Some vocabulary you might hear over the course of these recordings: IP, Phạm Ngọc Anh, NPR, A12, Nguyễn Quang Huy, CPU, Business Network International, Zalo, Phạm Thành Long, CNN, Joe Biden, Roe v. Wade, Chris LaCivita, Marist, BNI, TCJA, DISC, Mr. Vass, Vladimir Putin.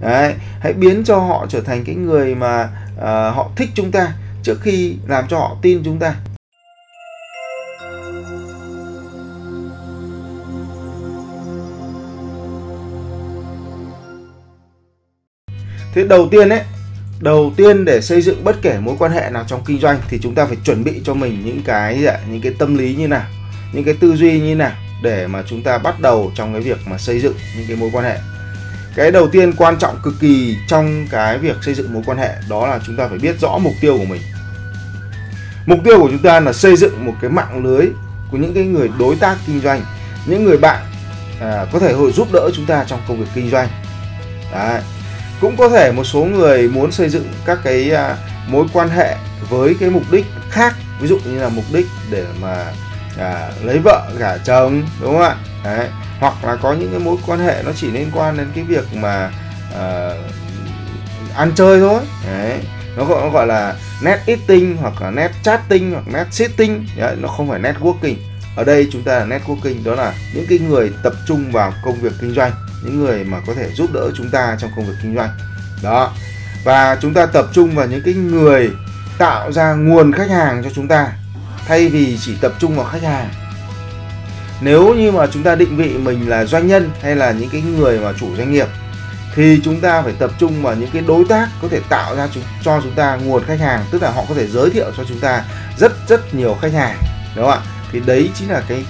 Đấy, hãy biến cho họ trở thành cái người mà họ thích chúng ta trước khi làm cho họ tin chúng ta. Thế đầu tiên để xây dựng bất kể mối quan hệ nào trong kinh doanh thì chúng ta phải chuẩn bị cho mình những cái tâm lý như nào, những cái tư duy như nào để mà chúng ta bắt đầu trong cái việc mà xây dựng những cái mối quan hệ. Cái đầu tiên quan trọng cực kỳ trong cái việc xây dựng mối quan hệ đó là chúng ta phải biết rõ mục tiêu của mình. Mục tiêu của chúng ta là xây dựng một cái mạng lưới của những cái người đối tác kinh doanh, những người bạn có thể giúp đỡ chúng ta trong công việc kinh doanh. Đấy. Cũng có thể một số người muốn xây dựng các cái mối quan hệ với cái mục đích khác, ví dụ như là mục đích để mà lấy vợ gả chồng, đúng không ạ? Đấy. Hoặc là có những cái mối quan hệ nó chỉ liên quan đến cái việc mà ăn chơi thôi. Đấy. Nó gọi là net eating hoặc là net chatting hoặc net sitting. Đấy. Nó không phải networking. Ở đây chúng ta là networking, đó là những cái người tập trung vào công việc kinh doanh, những người mà có thể giúp đỡ chúng ta trong công việc kinh doanh đó. Và chúng ta tập trung vào những cái người tạo ra nguồn khách hàng cho chúng ta thay vì chỉ tập trung vào khách hàng. Nếu như mà chúng ta định vị mình là doanh nhân hay là những cái người mà chủ doanh nghiệp thì chúng ta phải tập trung vào những cái đối tác có thể tạo ra cho chúng ta nguồn khách hàng, tức là họ có thể giới thiệu cho chúng ta rất nhiều khách hàng, đúng không ạ? Thì đấy chính là cái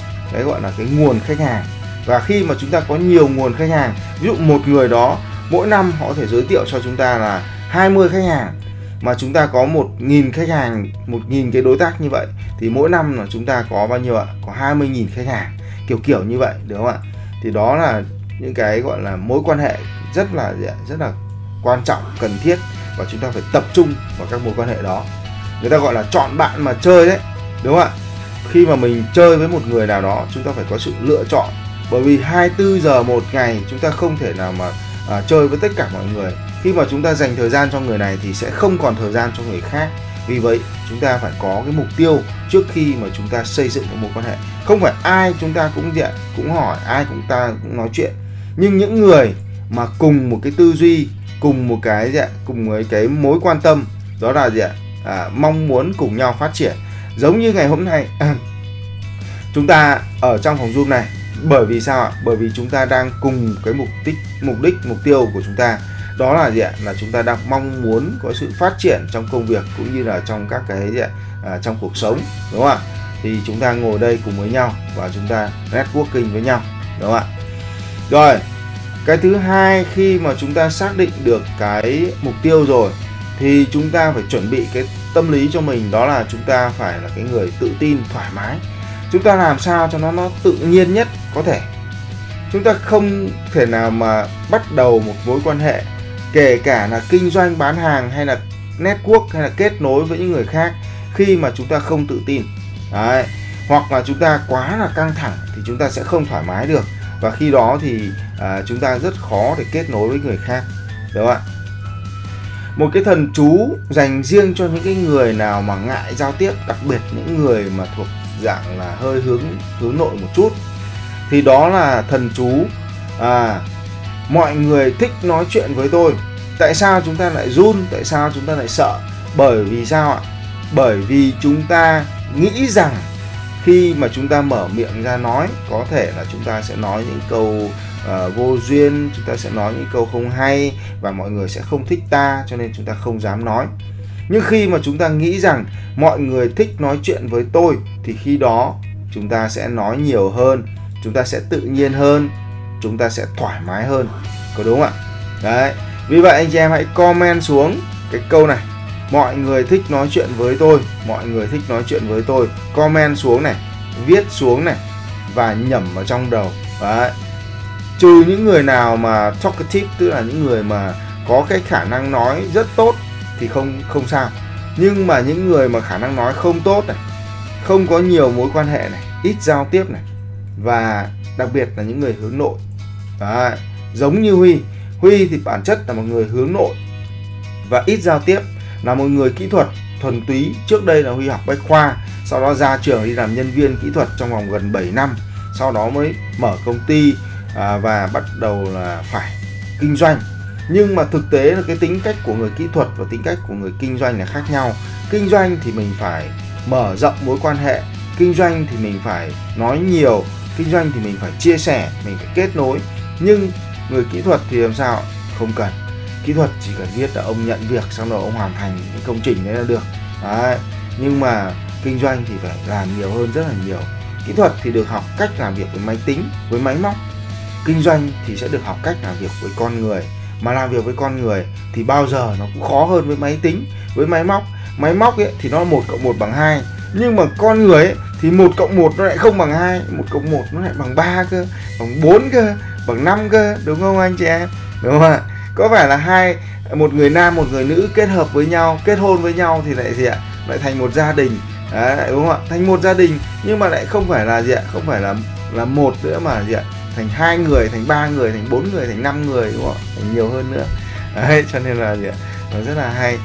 gọi là cái nguồn khách hàng. Và khi mà chúng ta có nhiều nguồn khách hàng, ví dụ một người đó mỗi năm họ có thể giới thiệu cho chúng ta là 20 khách hàng, mà chúng ta có 1.000 khách hàng, 1.000 cái đối tác như vậy thì mỗi năm là chúng ta có bao nhiêu ạ? Có 20.000 khách hàng, kiểu như vậy, đúng không ạ? Thì đó là những cái gọi là mối quan hệ rất là quan trọng, cần thiết, và chúng ta phải tập trung vào các mối quan hệ đó. Người ta gọi là chọn bạn mà chơi đấy, đúng không ạ? Khi mà mình chơi với một người nào đó chúng ta phải có sự lựa chọn, bởi vì 24 giờ một ngày chúng ta không thể nào mà chơi với tất cả mọi người. Khi mà chúng ta dành thời gian cho người này thì sẽ không còn thời gian cho người khác. Vì vậy chúng ta phải có cái mục tiêu trước khi mà chúng ta xây dựng một mối quan hệ. Không phải ai chúng ta cũng hỏi, ai chúng ta cũng nói chuyện. Nhưng những người mà cùng một cái tư duy, cùng một cái mối quan tâm, đó là mong muốn cùng nhau phát triển. Giống như ngày hôm nay chúng ta ở trong phòng Zoom này. Bởi vì sao ạ? Bởi vì chúng ta đang cùng cái mục tiêu của chúng ta. Đó là là chúng ta đang mong muốn có sự phát triển trong công việc cũng như là trong các cái trong cuộc sống, đúng không ạ? Thì chúng ta ngồi đây cùng với nhau và chúng ta networking với nhau, đúng không ạ? Rồi, cái thứ hai, khi mà chúng ta xác định được cái mục tiêu rồi thì chúng ta phải chuẩn bị cái tâm lý cho mình, đó là chúng ta phải là cái người tự tin, thoải mái. Chúng ta làm sao cho nó tự nhiên nhất có thể. Chúng ta không thể nào mà bắt đầu một mối quan hệ, kể cả là kinh doanh, bán hàng hay là network hay là kết nối với những người khác, khi mà chúng ta không tự tin. Đấy. Hoặc là chúng ta quá là căng thẳng thì chúng ta sẽ không thoải mái được. Và khi đó thì chúng ta rất khó để kết nối với người khác, đúng không ạ? Một cái thần chú dành riêng cho những cái người nào mà ngại giao tiếp, đặc biệt những người mà thuộc dạng là hơi hướng nội một chút, thì đó là thần chú mọi người thích nói chuyện với tôi. Tại sao chúng ta lại run, tại sao chúng ta lại sợ? Bởi vì sao ạ? Bởi vì chúng ta nghĩ rằng khi mà chúng ta mở miệng ra nói, có thể là chúng ta sẽ nói những câu vô duyên, chúng ta sẽ nói những câu không hay và mọi người sẽ không thích ta, cho nên chúng ta không dám nói. Nhưng khi mà chúng ta nghĩ rằng mọi người thích nói chuyện với tôi thì khi đó chúng ta sẽ nói nhiều hơn, chúng ta sẽ tự nhiên hơn, chúng ta sẽ thoải mái hơn, có đúng không ạ? Đấy. Vì vậy anh chị em hãy comment xuống cái câu này: mọi người thích nói chuyện với tôi, mọi người thích nói chuyện với tôi. Comment xuống này, viết xuống này và nhẩm vào trong đầu. Đấy. Trừ những người nào mà talkative, tức là những người mà có cái khả năng nói rất tốt thì không sao. Nhưng mà những người mà khả năng nói không tốt này, không có nhiều mối quan hệ này, ít giao tiếp này, và đặc biệt là những người hướng nội. Đấy. Giống như Huy thì bản chất là một người hướng nội và ít giao tiếp, là một người kỹ thuật thuần túy. Trước đây là Huy học bách khoa, sau đó ra trường đi làm nhân viên kỹ thuật trong vòng gần 7 năm, sau đó mới mở công ty và bắt đầu là phải kinh doanh. Nhưng mà thực tế là cái tính cách của người kỹ thuật và tính cách của người kinh doanh là khác nhau. Kinh doanh thì mình phải mở rộng mối quan hệ, kinh doanh thì mình phải nói nhiều, kinh doanh thì mình phải chia sẻ, mình phải kết nối. Nhưng người kỹ thuật thì làm sao? Không cần. Kỹ thuật chỉ cần biết là ông nhận việc, xong rồi ông hoàn thành cái công trình đấy là được. Đấy. Nhưng mà kinh doanh thì phải làm nhiều hơn rất là nhiều. Kỹ thuật thì được học cách làm việc với máy tính, với máy móc. Kinh doanh thì sẽ được học cách làm việc với con người. Mà làm việc với con người thì bao giờ nó cũng khó hơn với máy tính, với máy móc. Máy móc ấy thì nó 1 + 1 bằng 2. Nhưng mà con người ấy thì 1 + 1 nó lại không bằng 2, 1 + 1 nó lại bằng 3 cơ, bằng 4 cơ, bằng 5 cơ. Đúng không anh chị em? Đúng không ạ? Có phải là một người nam, một người nữ kết hợp với nhau, kết hôn với nhau thì lại gì ạ? Lại thành một gia đình. Đấy, đúng không ạ? Thành một gia đình nhưng mà lại không phải là gì ạ? Không phải là một nữa mà gì ạ? Thành 2 người, thành 3 người, thành 4 người, thành 5 người, đúng không ạ? Thành nhiều hơn nữa. Đấy, cho nên là gì ạ? Nó rất là hay.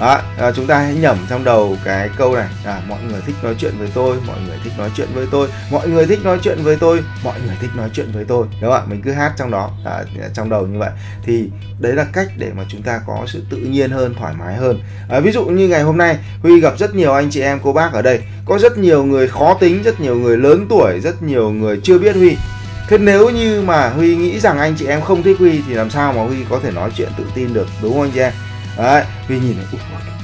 Đó, chúng ta hãy nhẩm trong đầu cái câu này là mọi người thích nói chuyện với tôi, mọi người thích nói chuyện với tôi, mọi người thích nói chuyện với tôi, mọi người thích nói chuyện với tôi, đúng không ạ? Mình cứ hát trong đó, trong đầu như vậy thì đấy là cách để mà chúng ta có sự tự nhiên hơn, thoải mái hơn. Ví dụ như ngày hôm nay Huy gặp rất nhiều anh chị em cô bác ở đây, có rất nhiều người khó tính, rất nhiều người lớn tuổi, rất nhiều người chưa biết Huy. Thế nếu như mà Huy nghĩ rằng anh chị em không thích Huy thì làm sao mà Huy có thể nói chuyện tự tin được, đúng không anh chị em? Đấy, Huy nhìn này,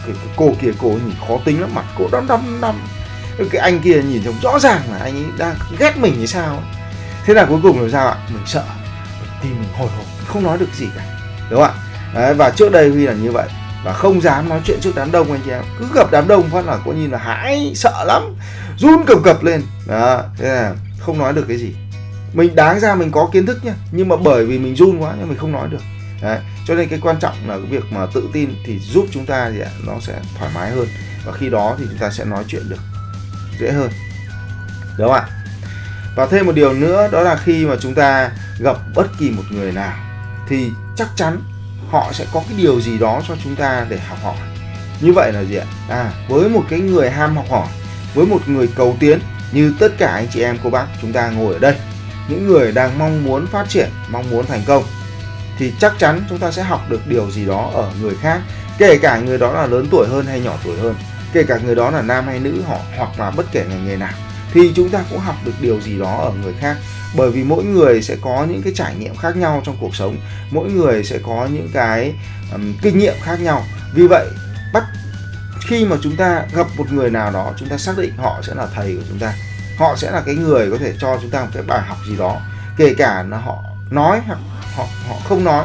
cái cô kia, cô nhìn khó tính lắm, mặt cô đăm đăm. Cái anh kia nhìn trông rõ ràng là anh ấy đang ghét mình hay sao ấy. Thế là cuối cùng là sao ạ? Mình sợ, tim mình hồi hộp, không nói được gì cả, đúng không ạ? Đấy, và trước đây Huy là như vậy và không dám nói chuyện trước đám đông anh chị em. Cứ gặp đám đông phát là có nhìn là hãi, sợ lắm, run cầm cập lên. Đó, thế là không nói được cái gì. Mình đáng ra mình có kiến thức nhá, nhưng mà bởi vì mình run quá nên mình không nói được. Đấy, cho nên cái quan trọng là cái việc mà tự tin thì giúp chúng ta thì nó sẽ thoải mái hơn, và khi đó thì chúng ta sẽ nói chuyện được dễ hơn, đúng không ạ? Và thêm một điều nữa đó là khi mà chúng ta gặp bất kỳ một người nào thì chắc chắn họ sẽ có cái điều gì đó cho chúng ta để học hỏi. Như vậy là gì ạ? Với một cái người ham học hỏi, với một người cầu tiến như tất cả anh chị em cô bác chúng ta ngồi ở đây, những người đang mong muốn phát triển, mong muốn thành công, thì chắc chắn chúng ta sẽ học được điều gì đó ở người khác, kể cả người đó là lớn tuổi hơn hay nhỏ tuổi hơn, kể cả người đó là nam hay nữ, họ hoặc là bất kể ngành nghề nào, thì chúng ta cũng học được điều gì đó ở người khác. Bởi vì mỗi người sẽ có những cái trải nghiệm khác nhau trong cuộc sống, mỗi người sẽ có những cái kinh nghiệm khác nhau. Vì vậy khi mà chúng ta gặp một người nào đó, chúng ta xác định họ sẽ là thầy của chúng ta, họ sẽ là cái người có thể cho chúng ta một cái bài học gì đó, kể cả là họ nói hoặc họ không nói,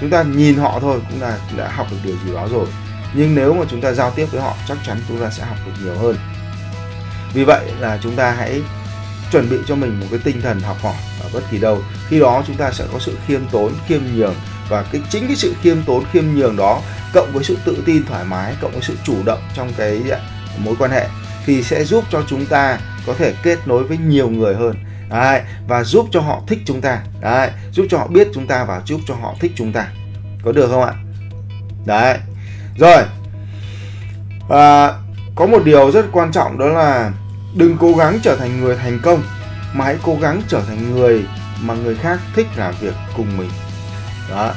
chúng ta nhìn họ thôi cũng là đã học được điều gì đó rồi. Nhưng nếu mà chúng ta giao tiếp với họ, chắc chắn chúng ta sẽ học được nhiều hơn. Vì vậy là chúng ta hãy chuẩn bị cho mình một cái tinh thần học hỏi ở bất kỳ đâu. Khi đó chúng ta sẽ có sự khiêm tốn, khiêm nhường, và chính cái sự khiêm tốn, khiêm nhường đó cộng với sự tự tin, thoải mái, cộng với sự chủ động trong cái mối quan hệ thì sẽ giúp cho chúng ta có thể kết nối với nhiều người hơn. Đấy, và giúp cho họ thích chúng ta. Đấy, giúp cho họ biết chúng ta và giúp cho họ thích chúng ta. Có được không ạ? Đấy. Rồi, có một điều rất quan trọng đó là đừng cố gắng trở thành người thành công, mà hãy cố gắng trở thành người mà người khác thích làm việc cùng mình. Đó.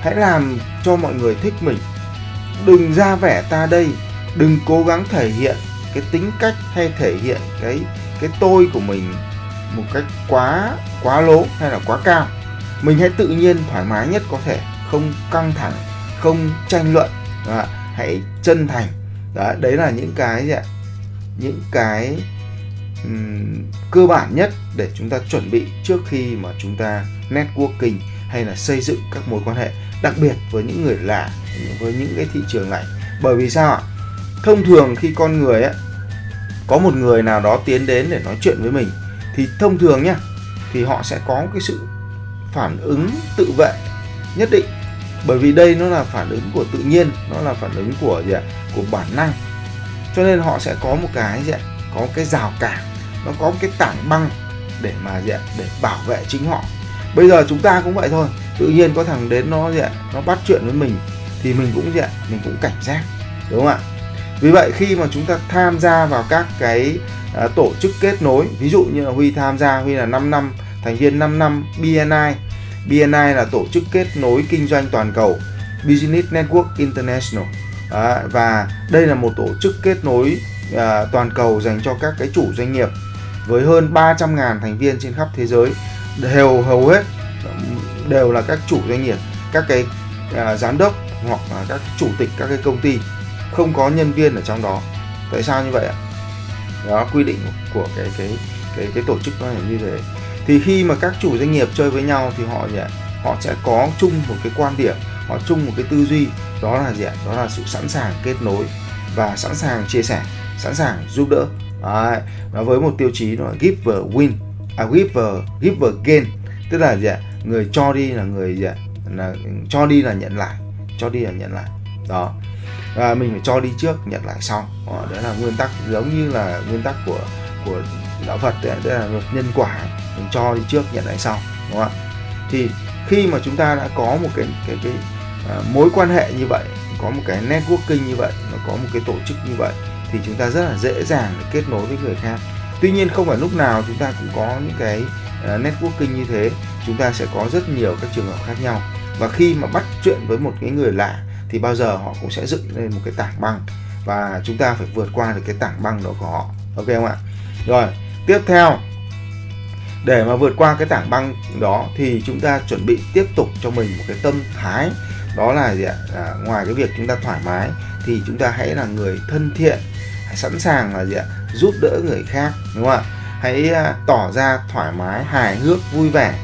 Hãy làm cho mọi người thích mình. Đừng ra vẻ ta đây, đừng cố gắng thể hiện cái tính cách hay thể hiện cái tôi của mình một cách quá lố hay là quá cao. Mình hãy tự nhiên, thoải mái nhất có thể, không căng thẳng, không tranh luận, hãy chân thành. Đấy là những cái cơ bản nhất để chúng ta chuẩn bị trước khi mà chúng ta networking hay là xây dựng các mối quan hệ, đặc biệt với những người lạ, với những cái thị trường này. Bởi vì sao ạ? Thông thường khi con người ấy, có một người nào đó tiến đến để nói chuyện với mình thì thông thường nhá, thì họ sẽ có cái sự phản ứng tự vệ nhất định. Bởi vì đây nó là phản ứng của tự nhiên, nó là phản ứng của bản năng. Cho nên họ sẽ có một cái có cái rào cản, nó có một cái tảng băng để mà để bảo vệ chính họ. Bây giờ chúng ta cũng vậy thôi, tự nhiên có thằng đến nó bắt chuyện với mình thì mình cũng mình cũng cảnh giác, đúng không ạ? Vì vậy khi mà chúng ta tham gia vào các cái tổ chức kết nối, ví dụ như là Huy tham gia, Huy là 5 năm, thành viên 5 năm BNI, BNI là tổ chức kết nối kinh doanh toàn cầu, Business Network International. Và đây là một tổ chức kết nối toàn cầu dành cho các cái chủ doanh nghiệp với hơn 300.000 thành viên trên khắp thế giới, hầu hết đều là các chủ doanh nghiệp, các cái giám đốc hoặc là các chủ tịch các cái công ty, không có nhân viên ở trong đó. Tại sao như vậy ạ? Đó, quy định của cái tổ chức nó là như thế. Thì khi mà các chủ doanh nghiệp chơi với nhau thì họ sẽ có chung một cái quan điểm, họ chung một cái tư duy, đó là gì ạ? Đó là sự sẵn sàng kết nối và sẵn sàng chia sẻ, sẵn sàng giúp đỡ. Đấy, với một tiêu chí nó là give gain, tức là gì ạ? Người cho đi là người gì ạ? Cho đi là nhận lại, cho đi là nhận lại. Đó. Và mình phải cho đi trước, nhận lại sau. Đó, đấy là nguyên tắc, giống như là nguyên tắc của đạo Phật, đấy là luật nhân quả, mình cho đi trước, nhận lại sau, đúng không ạ? Thì khi mà chúng ta đã có một cái mối quan hệ như vậy, có một cái networking như vậy, nó có một cái tổ chức như vậy, thì chúng ta rất là dễ dàng để kết nối với người khác. Tuy nhiên không phải lúc nào chúng ta cũng có những cái networking như thế, chúng ta sẽ có rất nhiều các trường hợp khác nhau. Và khi mà bắt chuyện với một cái người lạ thì bao giờ họ cũng sẽ dựng lên một cái tảng băng, và chúng ta phải vượt qua được cái tảng băng đó của họ. Ok không ạ? Rồi, tiếp theo, để mà vượt qua cái tảng băng đó thì chúng ta chuẩn bị tiếp tục cho mình một cái tâm thái, đó là gì ạ? Ngoài cái việc chúng ta thoải mái thì chúng ta hãy là người thân thiện, hãy sẵn sàng là gì ạ? Giúp đỡ người khác, đúng không ạ? Hãy tỏ ra thoải mái, hài hước, vui vẻ,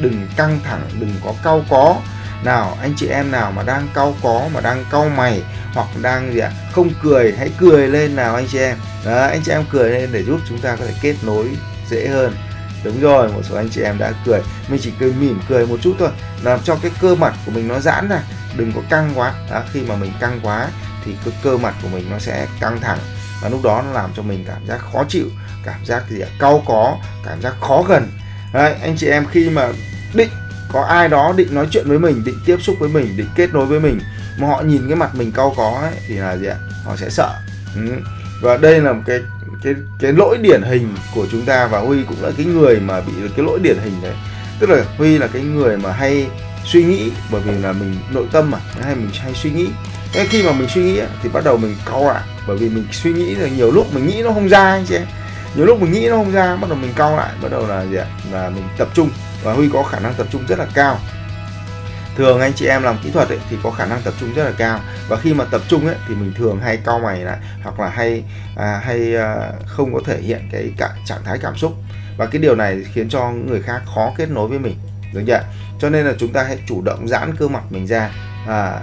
đừng căng thẳng, đừng có cau có. Nào anh chị em nào mà đang cau có, mà đang cau mày hoặc đang gì ạ? Không cười, hãy cười lên nào anh chị em. Đó, anh chị em cười lên để giúp chúng ta có thể kết nối dễ hơn. Đúng rồi, một số anh chị em đã cười, mình chỉ cười mỉm cười một chút thôi, làm cho cái cơ mặt của mình nó giãn ra, đừng có căng quá. Đó, khi mà mình căng quá thì cái cơ mặt của mình nó sẽ căng thẳng, và lúc đó nó làm cho mình cảm giác khó chịu, cảm giác gì ạ? Cau có, cảm giác khó gần. Đấy, anh chị em khi mà định có ai đó định nói chuyện với mình, định tiếp xúc với mình, định kết nối với mình mà họ nhìn cái mặt mình cau có ấy, thì là gì ạ? Họ sẽ sợ. Và đây là một cái lỗi điển hình của chúng ta, và Huy cũng là cái người mà bị cái lỗi điển hình đấy. Tức là Huy là cái người mà hay suy nghĩ, bởi vì là mình nội tâm mà, mình hay suy nghĩ. Thế khi mà mình suy nghĩ thì bắt đầu mình cau lại, bởi vì mình suy nghĩ là nhiều lúc mình nghĩ nó không ra anh chị em. Nhiều lúc mình nghĩ nó không ra, bắt đầu mình cau lại, bắt đầu là gì ạ? Là mình tập trung, và Huy có khả năng tập trung rất là cao. Thường anh chị em làm kỹ thuật ấy, thì có khả năng tập trung rất là cao, và khi mà tập trung ấy, thì mình thường hay cau mày lại, hoặc là hay không có thể hiện cái trạng thái cảm xúc, và cái điều này khiến cho người khác khó kết nối với mình, đúng chưa? Cho nên là chúng ta hãy chủ động giãn cơ mặt mình ra,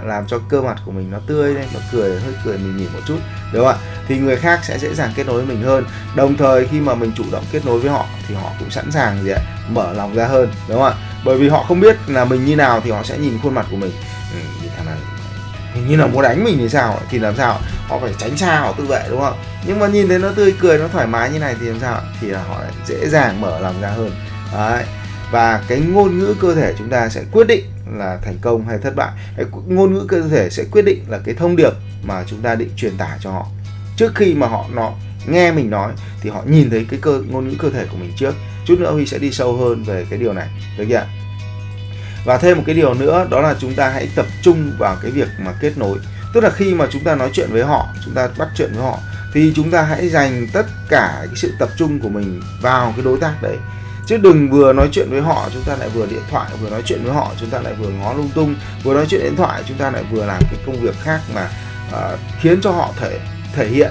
làm cho cơ mặt của mình nó tươi lên, nó cười, hơi cười mình nhìn một chút, đúng không ạ? Thì người khác sẽ dễ dàng kết nối với mình hơn. Đồng thời khi mà mình chủ động kết nối với họ thì họ cũng sẵn sàng gì ạ? Mở lòng ra hơn, đúng không ạ? Bởi vì họ không biết là mình như nào thì họ sẽ nhìn khuôn mặt của mình, thì thằng này hình như là muốn đánh mình thì sao, thì làm sao họ phải tránh xa, họ tự vệ, đúng không? Nhưng mà nhìn thấy nó tươi cười, nó thoải mái như này thì làm sao, thì là họ dễ dàng mở lòng ra hơn. Đấy. Và cái ngôn ngữ cơ thể chúng ta sẽ quyết định là thành công hay thất bại. Cái ngôn ngữ cơ thể sẽ quyết định là cái thông điệp mà chúng ta định truyền tải cho họ. Trước khi mà họ nghe mình nói thì họ nhìn thấy cái ngôn ngữ cơ thể của mình trước. Chút nữa Huy sẽ đi sâu hơn về cái điều này, được chưa? Và thêm một cái điều nữa, đó là chúng ta hãy tập trung vào cái việc mà kết nối. Tức là khi mà chúng ta nói chuyện với họ, chúng ta bắt chuyện với họ, thì chúng ta hãy dành tất cả cái sự tập trung của mình vào cái đối tác đấy, chứ đừng vừa nói chuyện với họ chúng ta lại vừa điện thoại, vừa nói chuyện với họ chúng ta lại vừa ngó lung tung, vừa nói chuyện điện thoại chúng ta lại vừa làm cái công việc khác mà khiến cho họ thể hiện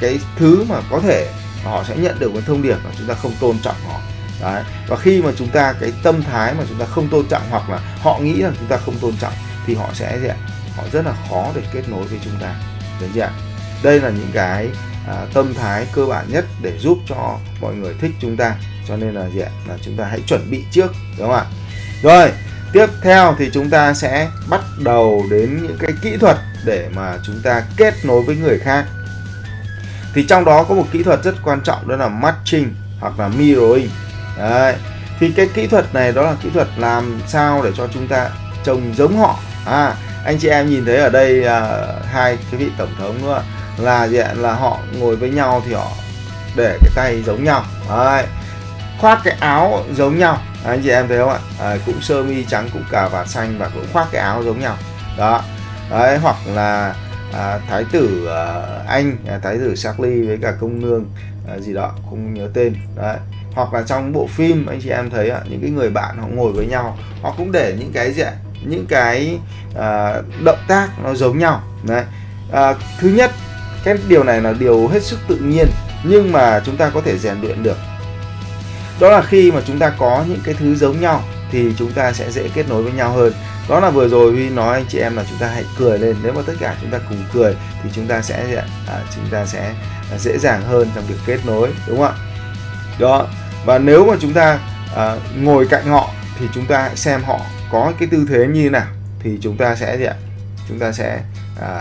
cái thứ mà có thể họ sẽ nhận được một thông điệp mà chúng ta không tôn trọng họ. Đấy. Và khi mà chúng ta cái tâm thái mà chúng ta không tôn trọng, hoặc là họ nghĩ rằng chúng ta không tôn trọng, thì họ sẽ gì ạ? Họ rất là khó để kết nối với chúng ta, được chưa? Đây là những cái tâm thái cơ bản nhất để giúp cho mọi người thích chúng ta. Cho nên là gì ạ? Là chúng ta hãy chuẩn bị trước, đúng không ạ? Rồi, tiếp theo thì chúng ta sẽ bắt đầu đến những cái kỹ thuật để mà chúng ta kết nối với người khác. Thì trong đó có một kỹ thuật rất quan trọng, đó là matching hoặc là mirroring. Đấy. Thì cái kỹ thuật này đó là kỹ thuật làm sao để cho chúng ta trông giống họ. Anh chị em nhìn thấy ở đây hai cái vị tổng thống nữa là gì ạ? Là họ ngồi với nhau thì họ để cái tay giống nhau. Đấy. Khoác cái áo giống nhau, Anh chị em thấy không ạ? Cũng sơ mi trắng, cũng cà vạt xanh và cũng khoác cái áo giống nhau đó. Đấy, hoặc là thái tử Anh, thái tử Charlie với cả công nương gì đó không nhớ tên đấy. Hoặc là trong bộ phim anh chị em thấy những cái người bạn họ ngồi với nhau, họ cũng để những cái gì ạ, những cái động tác nó giống nhau đấy. Thứ nhất, cái điều này là điều hết sức tự nhiên nhưng mà chúng ta có thể rèn luyện được. Đó là khi mà chúng ta có những cái thứ giống nhau thì chúng ta sẽ dễ kết nối với nhau hơn. Đó là vừa rồi Huy nói anh chị em là chúng ta hãy cười lên. Nếu mà tất cả chúng ta cùng cười thì chúng ta sẽ dễ dàng hơn trong việc kết nối, đúng không ạ? Đó. Và nếu mà chúng ta ngồi cạnh họ thì chúng ta hãy xem họ có cái tư thế như nào thì chúng ta sẽ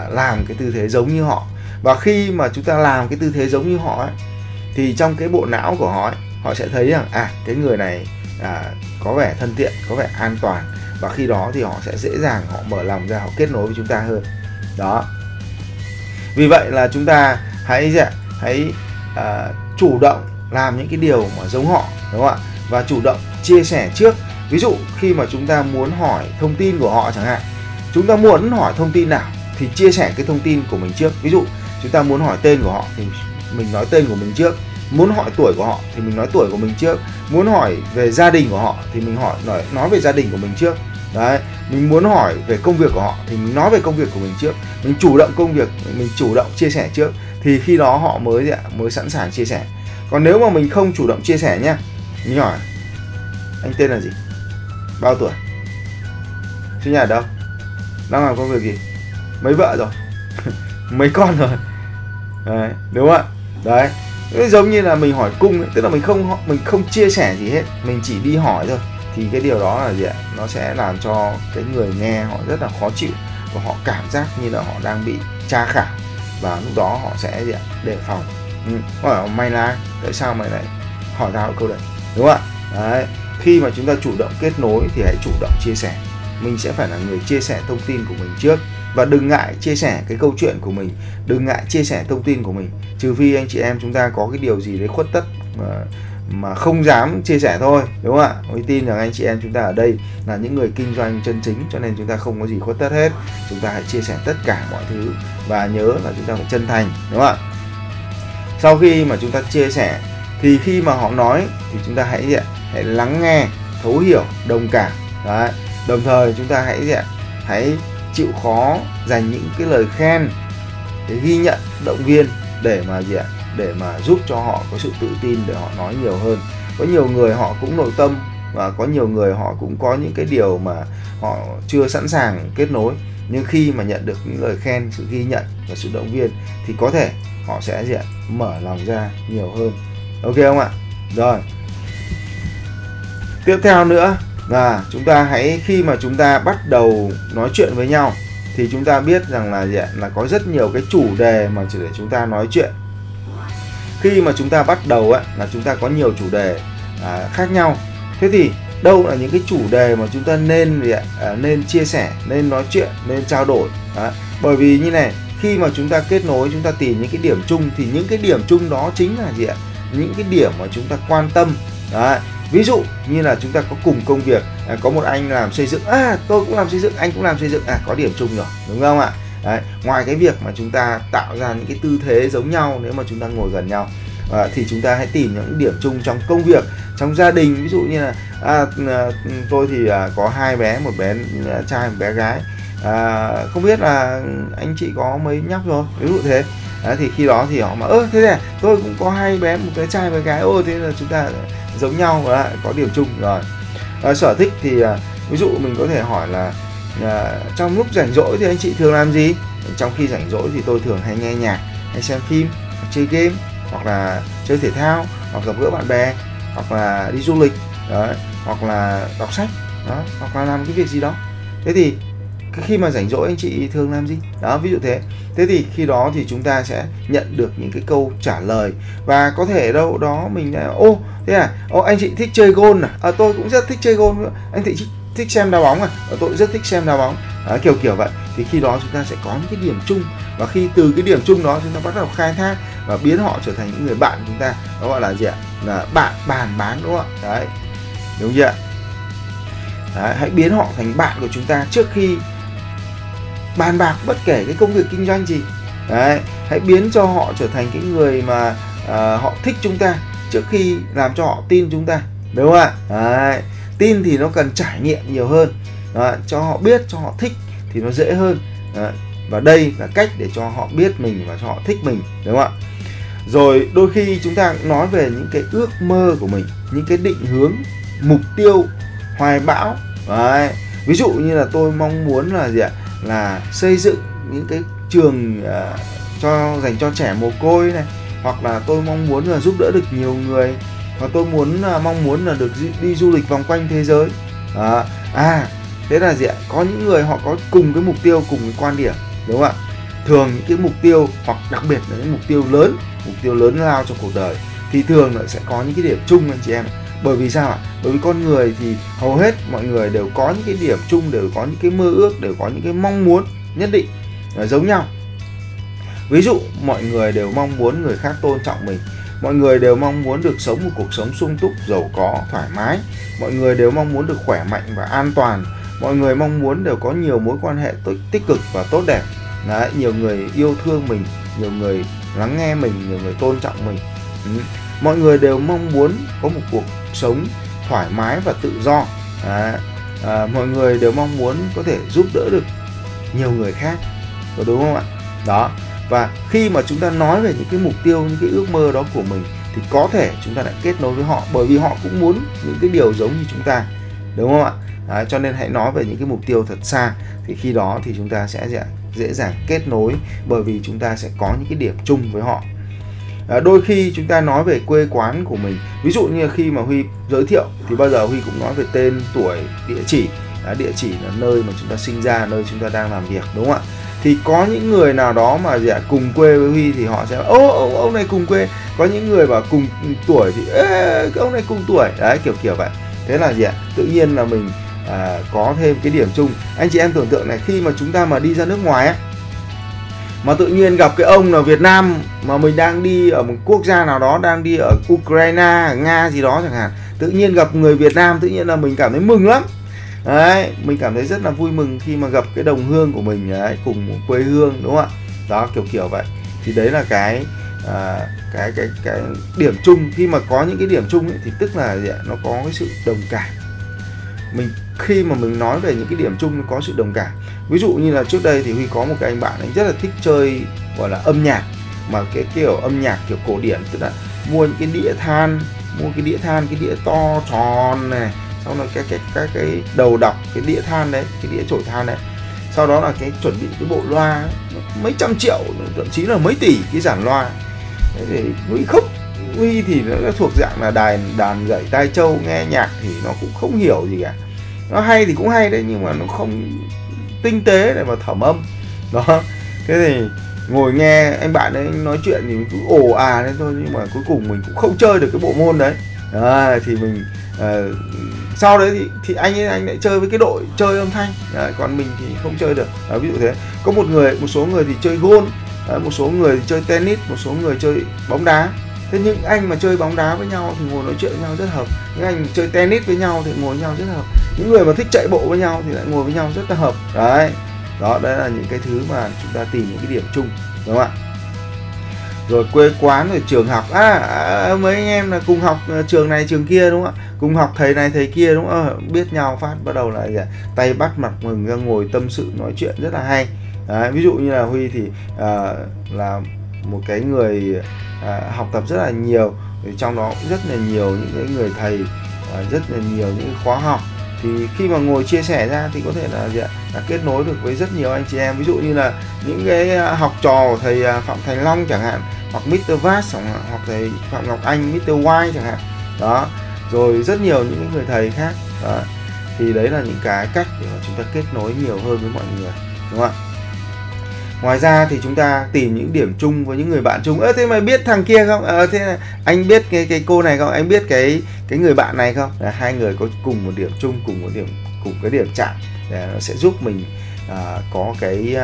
làm cái tư thế giống như họ. Và khi mà chúng ta làm cái tư thế giống như họ ấy, thì trong cái bộ não của họ ấy, họ sẽ thấy rằng cái người này có vẻ thân thiện, có vẻ an toàn, và khi đó thì họ sẽ dễ dàng, họ mở lòng ra, họ kết nối với chúng ta hơn đó. Vì vậy là chúng ta hãy chủ động làm những cái điều mà giống họ, đúng không ạ? Và chủ động chia sẻ trước. Ví dụ khi mà chúng ta muốn hỏi thông tin của họ chẳng hạn, chúng ta muốn hỏi thông tin nào thì chia sẻ cái thông tin của mình trước. Ví dụ chúng ta muốn hỏi tên của họ thì mình nói tên của mình trước, muốn hỏi tuổi của họ thì mình nói tuổi của mình trước, muốn hỏi về gia đình của họ thì mình nói về gia đình của mình trước. Đấy, mình muốn hỏi về công việc của họ thì mình nói về công việc của mình trước. Mình chủ động mình chủ động chia sẻ trước thì khi đó họ mới sẵn sàng chia sẻ. Còn nếu mà mình không chủ động chia sẻ nhá, mình hỏi anh tên là gì, bao tuổi, chú nhà ở đâu, đang làm công việc gì, mấy vợ rồi mấy con rồi. Đấy, đúng không ạ? Đấy, giống như là mình hỏi cung ấy, tức là mình không chia sẻ gì hết, mình chỉ đi hỏi thôi, thì cái điều đó là gì ạ, nó sẽ làm cho cái người nghe họ rất là khó chịu và họ cảm giác như là họ đang bị tra khảo, và lúc đó họ sẽ gì ạ, đề phòng. Hỏi mày là ai, tại sao mày lại hỏi tao câu đấy, đúng không ạ? Đấy, khi mà chúng ta chủ động kết nối thì hãy chủ động chia sẻ. Mình sẽ phải là người chia sẻ thông tin của mình trước, và đừng ngại chia sẻ cái câu chuyện của mình, đừng ngại chia sẻ thông tin của mình, trừ phi anh chị em chúng ta có cái điều gì đấy khuất tất mà không dám chia sẻ thôi, đúng không ạ? Tôi tin rằng anh chị em chúng ta ở đây là những người kinh doanh chân chính, cho nên chúng ta không có gì khuất tất hết. Chúng ta hãy chia sẻ tất cả mọi thứ, và nhớ là chúng ta phải chân thành, đúng không ạ? Sau khi mà chúng ta chia sẻ thì khi mà họ nói thì chúng ta hãy lắng nghe, thấu hiểu, đồng cảm. Đấy, đồng thời chúng ta hãy chịu khó dành những cái lời khen, cái ghi nhận, động viên để mà để giúp cho họ có sự tự tin để họ nói nhiều hơn. Có nhiều người họ cũng nội tâm, và có nhiều người họ cũng có những cái điều mà họ chưa sẵn sàng kết nối, nhưng khi mà nhận được những lời khen, sự ghi nhận và sự động viên thì có thể họ sẽ mở lòng ra nhiều hơn. Ok không ạ? Rồi, tiếp theo nữa là chúng ta khi mà chúng ta bắt đầu nói chuyện với nhau thì chúng ta biết rằng là có rất nhiều cái chủ đề mà để chúng ta nói chuyện. Khi mà chúng ta bắt đầu là chúng ta có nhiều chủ đề khác nhau. Thế thì đâu là những cái chủ đề mà chúng ta nên chia sẻ, nên nói chuyện, nên trao đổi. Đó. Bởi vì như này, khi mà chúng ta kết nối, chúng ta tìm những cái điểm chung, thì những cái điểm chung đó chính là những cái điểm mà chúng ta quan tâm. Đó. Ví dụ như là chúng ta có cùng công việc, có một anh làm xây dựng, tôi cũng làm xây dựng, anh cũng làm xây dựng, có điểm chung rồi, đúng không ạ? Đấy, ngoài cái việc mà chúng ta tạo ra những cái tư thế giống nhau nếu mà chúng ta ngồi gần nhau, thì chúng ta hãy tìm những điểm chung trong công việc, trong gia đình. Ví dụ như là tôi thì có hai bé, một bé trai, một bé gái, không biết là anh chị có mấy nhóc rồi, ví dụ thế. Đấy, thì khi đó thì họ mà thế này, tôi cũng có hai bé, một bé trai và gái, thế là chúng ta giống nhau và có điểm chung rồi. Sở thích thì ví dụ mình có thể hỏi là trong lúc rảnh rỗi thì anh chị thường làm gì? Trong khi rảnh rỗi thì tôi thường hay nghe nhạc, hay xem phim, hay chơi game, hoặc là chơi thể thao, hoặc gặp gỡ bạn bè, hoặc là đi du lịch, đấy, hoặc là đọc sách, đó, hoặc là làm cái việc gì đó. Thế thì khi mà rảnh rỗi anh chị thường làm gì? Đó, ví dụ thế. Thế thì khi đó thì chúng ta sẽ nhận được những cái câu trả lời, và có thể đâu đó mình lại anh chị thích chơi gôn à? Tôi cũng rất thích chơi gôn. Anh chị thích xem đá bóng à? Tôi cũng rất thích xem đá bóng. Kiểu vậy. Thì khi đó chúng ta sẽ có những cái điểm chung, và khi từ cái điểm chung đó chúng ta bắt đầu khai thác và biến họ trở thành những người bạn của chúng ta. Đó gọi là là bạn bàn bán, đúng không ạ? Đấy. Đúng chưa ạ? Đấy, hãy biến họ thành bạn của chúng ta trước khi bàn bạc bất kể cái công việc kinh doanh gì. Đấy, hãy biến cho họ trở thành cái người mà họ thích chúng ta trước khi làm cho họ tin chúng ta, đúng không ạ? Đấy, tin thì nó cần trải nghiệm nhiều hơn. Đấy, cho họ biết, cho họ thích thì nó dễ hơn. Đấy, và đây là cách để cho họ biết mình và cho họ thích mình, đúng không ạ? Rồi đôi khi chúng ta cũng nói về những cái ước mơ của mình, những cái định hướng, mục tiêu hoài bão. Đấy, ví dụ như là tôi mong muốn là gì ạ, là xây dựng những cái trường dành cho trẻ mồ côi này, hoặc là tôi mong muốn là giúp đỡ được nhiều người, và tôi mong muốn là được đi du lịch vòng quanh thế giới. Thế là gì ạ, có những người họ có cùng cái mục tiêu, cùng cái quan điểm, đúng không ạ? Thường những cái mục tiêu, hoặc đặc biệt là những mục tiêu lớn lao trong cuộc đời thì thường lại sẽ có những cái điểm chung anh chị em. Bởi vì sao ạ? Bởi vì con người thì hầu hết mọi người đều có những cái điểm chung, đều có những cái mơ ước, đều có những cái mong muốn nhất định là giống nhau. Ví dụ mọi người đều mong muốn người khác tôn trọng mình, mọi người đều mong muốn được sống một cuộc sống sung túc, giàu có, thoải mái, mọi người đều mong muốn được khỏe mạnh và an toàn, mọi người mong muốn đều có nhiều mối quan hệ tích cực và tốt đẹp. Đấy, nhiều người yêu thương mình, nhiều người lắng nghe mình, nhiều người tôn trọng mình. Mọi người đều mong muốn có một cuộc sống thoải mái và tự do. Mọi người đều mong muốn có thể giúp đỡ được nhiều người khác, có đúng không ạ? Đó, và khi mà chúng ta nói về những cái mục tiêu, những cái ước mơ đó của mình thì có thể chúng ta lại kết nối với họ, bởi vì họ cũng muốn những cái điều giống như chúng ta, đúng không ạ? Đấy, cho nên hãy nói về những cái mục tiêu thật xa, thì khi đó thì chúng ta sẽ dễ dàng kết nối, bởi vì chúng ta sẽ có những cái điểm chung với họ. Đôi khi chúng ta nói về quê quán của mình, ví dụ như khi mà Huy giới thiệu thì bao giờ Huy cũng nói về tên, tuổi, địa chỉ. Địa chỉ là nơi mà chúng ta sinh ra, nơi chúng ta đang làm việc, đúng không ạ? Thì có những người nào đó mà cùng quê với Huy thì họ sẽ ông này cùng quê. Có những người mà cùng tuổi thì ông này cùng tuổi. Đấy, kiểu vậy. Thế là tự nhiên là mình có thêm cái điểm chung. Anh chị em tưởng tượng này, khi mà chúng ta mà đi ra nước ngoài ấy, mà tự nhiên gặp cái ông ở Việt Nam mà mình đang đi ở một quốc gia nào đó, đang đi ở Ukraine, Nga gì đó chẳng hạn, tự nhiên gặp người Việt Nam, tự nhiên là mình cảm thấy mừng lắm. Đấy, mình cảm thấy rất là vui mừng khi mà gặp cái đồng hương của mình, đấy, cùng quê hương, đúng không ạ? Đó, kiểu vậy. Thì đấy là cái điểm chung. Khi mà có những cái điểm chung ấy, thì tức là nó có cái sự đồng cảm. Khi mà mình nói về những cái điểm chung, nó có sự đồng cảm. Ví dụ như là trước đây thì Huy có một cái anh bạn, anh rất là thích chơi gọi là âm nhạc, mà cái kiểu âm nhạc kiểu cổ điển, tức là mua những cái đĩa than, cái đĩa to tròn này, sau đó cái đầu đọc cái đĩa than đấy, cái đĩa chổi than đấy, sau đó là cái chuẩn bị cái bộ loa mấy trăm triệu, thậm chí là mấy tỷ cái giản loa đấy. Thì Huy khóc, Huy thì nó thuộc dạng là đàn gậy tai trâu, nghe nhạc thì nó cũng không hiểu gì cả, nó hay thì cũng hay đấy nhưng mà nó không tinh tế để mà thẩm âm đó. Thế thì ngồi nghe anh bạn ấy nói chuyện thì mình cứ ồ à lên thôi, nhưng mà cuối cùng mình cũng không chơi được cái bộ môn đấy. Thì mình sau đấy thì anh lại chơi với cái đội chơi âm thanh, còn mình thì không chơi được. Ví dụ thế, có một số người thì chơi golf, một số người thì chơi tennis, một số người chơi bóng đá. Thế những anh mà chơi bóng đá với nhau thì ngồi nói chuyện với nhau rất hợp, những anh chơi tennis với nhau thì ngồi với nhau rất hợp, những người mà thích chạy bộ với nhau thì lại ngồi với nhau rất là hợp. Đấy, đó, đấy là những cái thứ mà chúng ta tìm những cái điểm chung, đúng không ạ? Rồi quê quán, rồi trường học, mấy anh em là cùng học trường này trường kia, đúng không ạ? Cùng học thầy này thầy kia, đúng không? Biết nhau phát bắt đầu là tay bắt mặt mừng ra ngồi tâm sự nói chuyện rất là hay. Đấy, ví dụ như là Huy thì là một cái người học tập rất là nhiều, trong đó rất là nhiều những cái người thầy, rất là nhiều những khóa học. Thì khi mà ngồi chia sẻ ra thì có thể là kết nối được với rất nhiều anh chị em. Ví dụ như là những cái học trò của thầy Phạm Thành Long chẳng hạn, hoặc Mr. Vass chẳng hạn, hoặc thầy Phạm Ngọc Anh, Mr. Y chẳng hạn. Đó, rồi rất nhiều những người thầy khác. Đó, thì đấy là những cái cách để mà chúng ta kết nối nhiều hơn với mọi người, đúng không ạ? Ngoài ra thì chúng ta tìm những điểm chung với những người bạn chung. Thế mày biết thằng kia không? Thế này, anh biết cái cô này không? Anh biết cái người bạn này không? Là hai người có cùng một điểm chung, cùng cái điểm chạm, để nó sẽ giúp mình có cái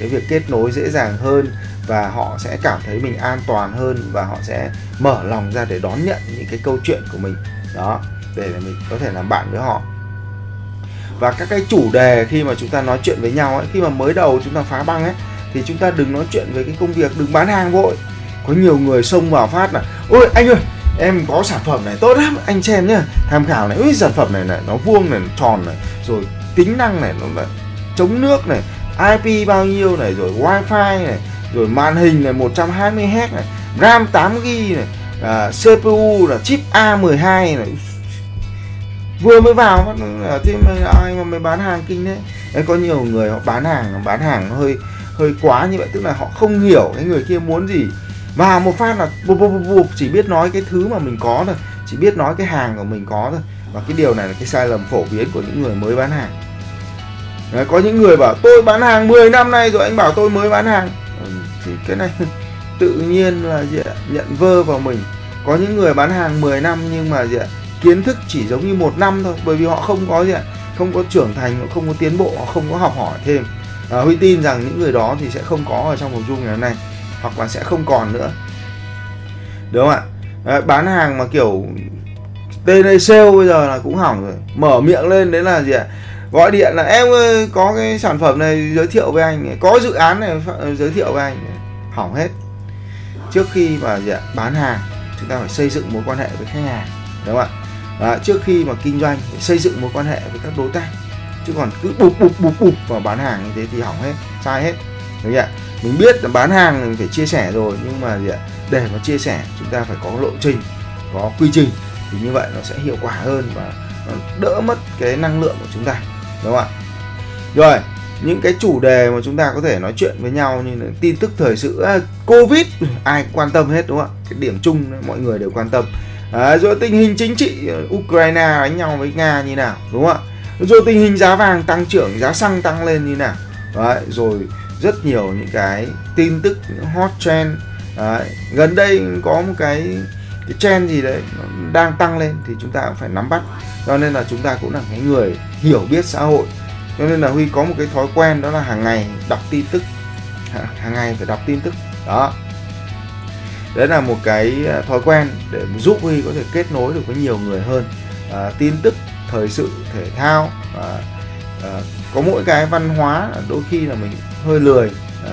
việc kết nối dễ dàng hơn, và họ sẽ cảm thấy mình an toàn hơn, và họ sẽ mở lòng ra để đón nhận những cái câu chuyện của mình. Đó, để mình có thể làm bạn với họ. Và các cái chủ đề khi mà chúng ta nói chuyện với nhau ấy, khi mà mới đầu chúng ta phá băng ấy, thì chúng ta đừng nói chuyện về cái công việc, đừng bán hàng vội. Có nhiều người xông vào phát là: ôi anh ơi, em có sản phẩm này tốt lắm, anh xem nhá, tham khảo này. Ui, sản phẩm này này, nó vuông này, nó tròn này, rồi tính năng này, nó là chống nước này, IP bao nhiêu này, rồi wifi này, rồi màn hình này 120Hz này, RAM 8GB này, CPU là chip A12 này. Vừa mới vào thế mà ai mà mới bán hàng kinh đấy. Đấy, có nhiều người họ bán hàng hơi quá như vậy, tức là họ không hiểu cái người kia muốn gì. Và một phát là chỉ biết nói cái thứ mà mình có thôi, chỉ biết nói cái hàng của mình có thôi. Và cái điều này là cái sai lầm phổ biến của những người mới bán hàng. Đấy, có những người bảo tôi bán hàng 10 năm nay rồi, anh bảo tôi mới bán hàng. Thì cái này tự nhiên là gì ạ? Nhận vơ vào mình. Có những người bán hàng 10 năm nhưng mà gì ạ? Kiến thức chỉ giống như 1 năm thôi, bởi vì họ không có gì ạ? Không có trưởng thành, họ không có tiến bộ, họ không có học hỏi thêm. Huy tin rằng những người đó thì sẽ không có ở trong phòng Zoom ngày hôm nay, hoặc là sẽ không còn nữa, đúng không ạ? Đấy, bán hàng mà kiểu tele sale bây giờ là cũng hỏng rồi. Mở miệng lên đấy là gì ạ? Gọi điện là em ơi, có cái sản phẩm này giới thiệu với anh, có dự án này giới thiệu với anh. Hỏng hết. Trước khi mà gì ạ? Bán hàng, chúng ta phải xây dựng mối quan hệ với khách hàng, đúng không ạ? Đó, trước khi mà kinh doanh phải xây dựng mối quan hệ với các đối tác, chứ còn cứ bụp vào bán hàng như thế thì hỏng hết, sai hết, đúng không ạ? Mình biết là bán hàng mình phải chia sẻ rồi, nhưng mà gì ạ? Để mà chia sẻ chúng ta phải có lộ trình, có quy trình, thì như vậy nó sẽ hiệu quả hơn và nó đỡ mất cái năng lượng của chúng ta, đúng không ạ? Rồi, những cái chủ đề mà chúng ta có thể nói chuyện với nhau như là tin tức thời sự, Covid ai quan tâm hết, đúng không ạ? Cái điểm chung mọi người đều quan tâm. Rồi tình hình chính trị Ukraine đánh nhau với Nga như nào, đúng không ạ? Rồi tình hình giá vàng tăng trưởng, giá xăng tăng lên như nào. Đấy, rồi rất nhiều những cái tin tức, những hot trend. Đấy, gần đây có một cái trend gì đấy đang tăng lên thì chúng ta cũng phải nắm bắt. Cho nên là chúng ta cũng là cái người hiểu biết xã hội. Cho nên là Huy có một cái thói quen, đó là hàng ngày đọc tin tức, hàng ngày phải đọc tin tức đó. Đấy là một cái thói quen để giúp Huy có thể kết nối được với nhiều người hơn. Tin tức, thời sự, thể thao, có mỗi cái văn hóa đôi khi là mình hơi lười,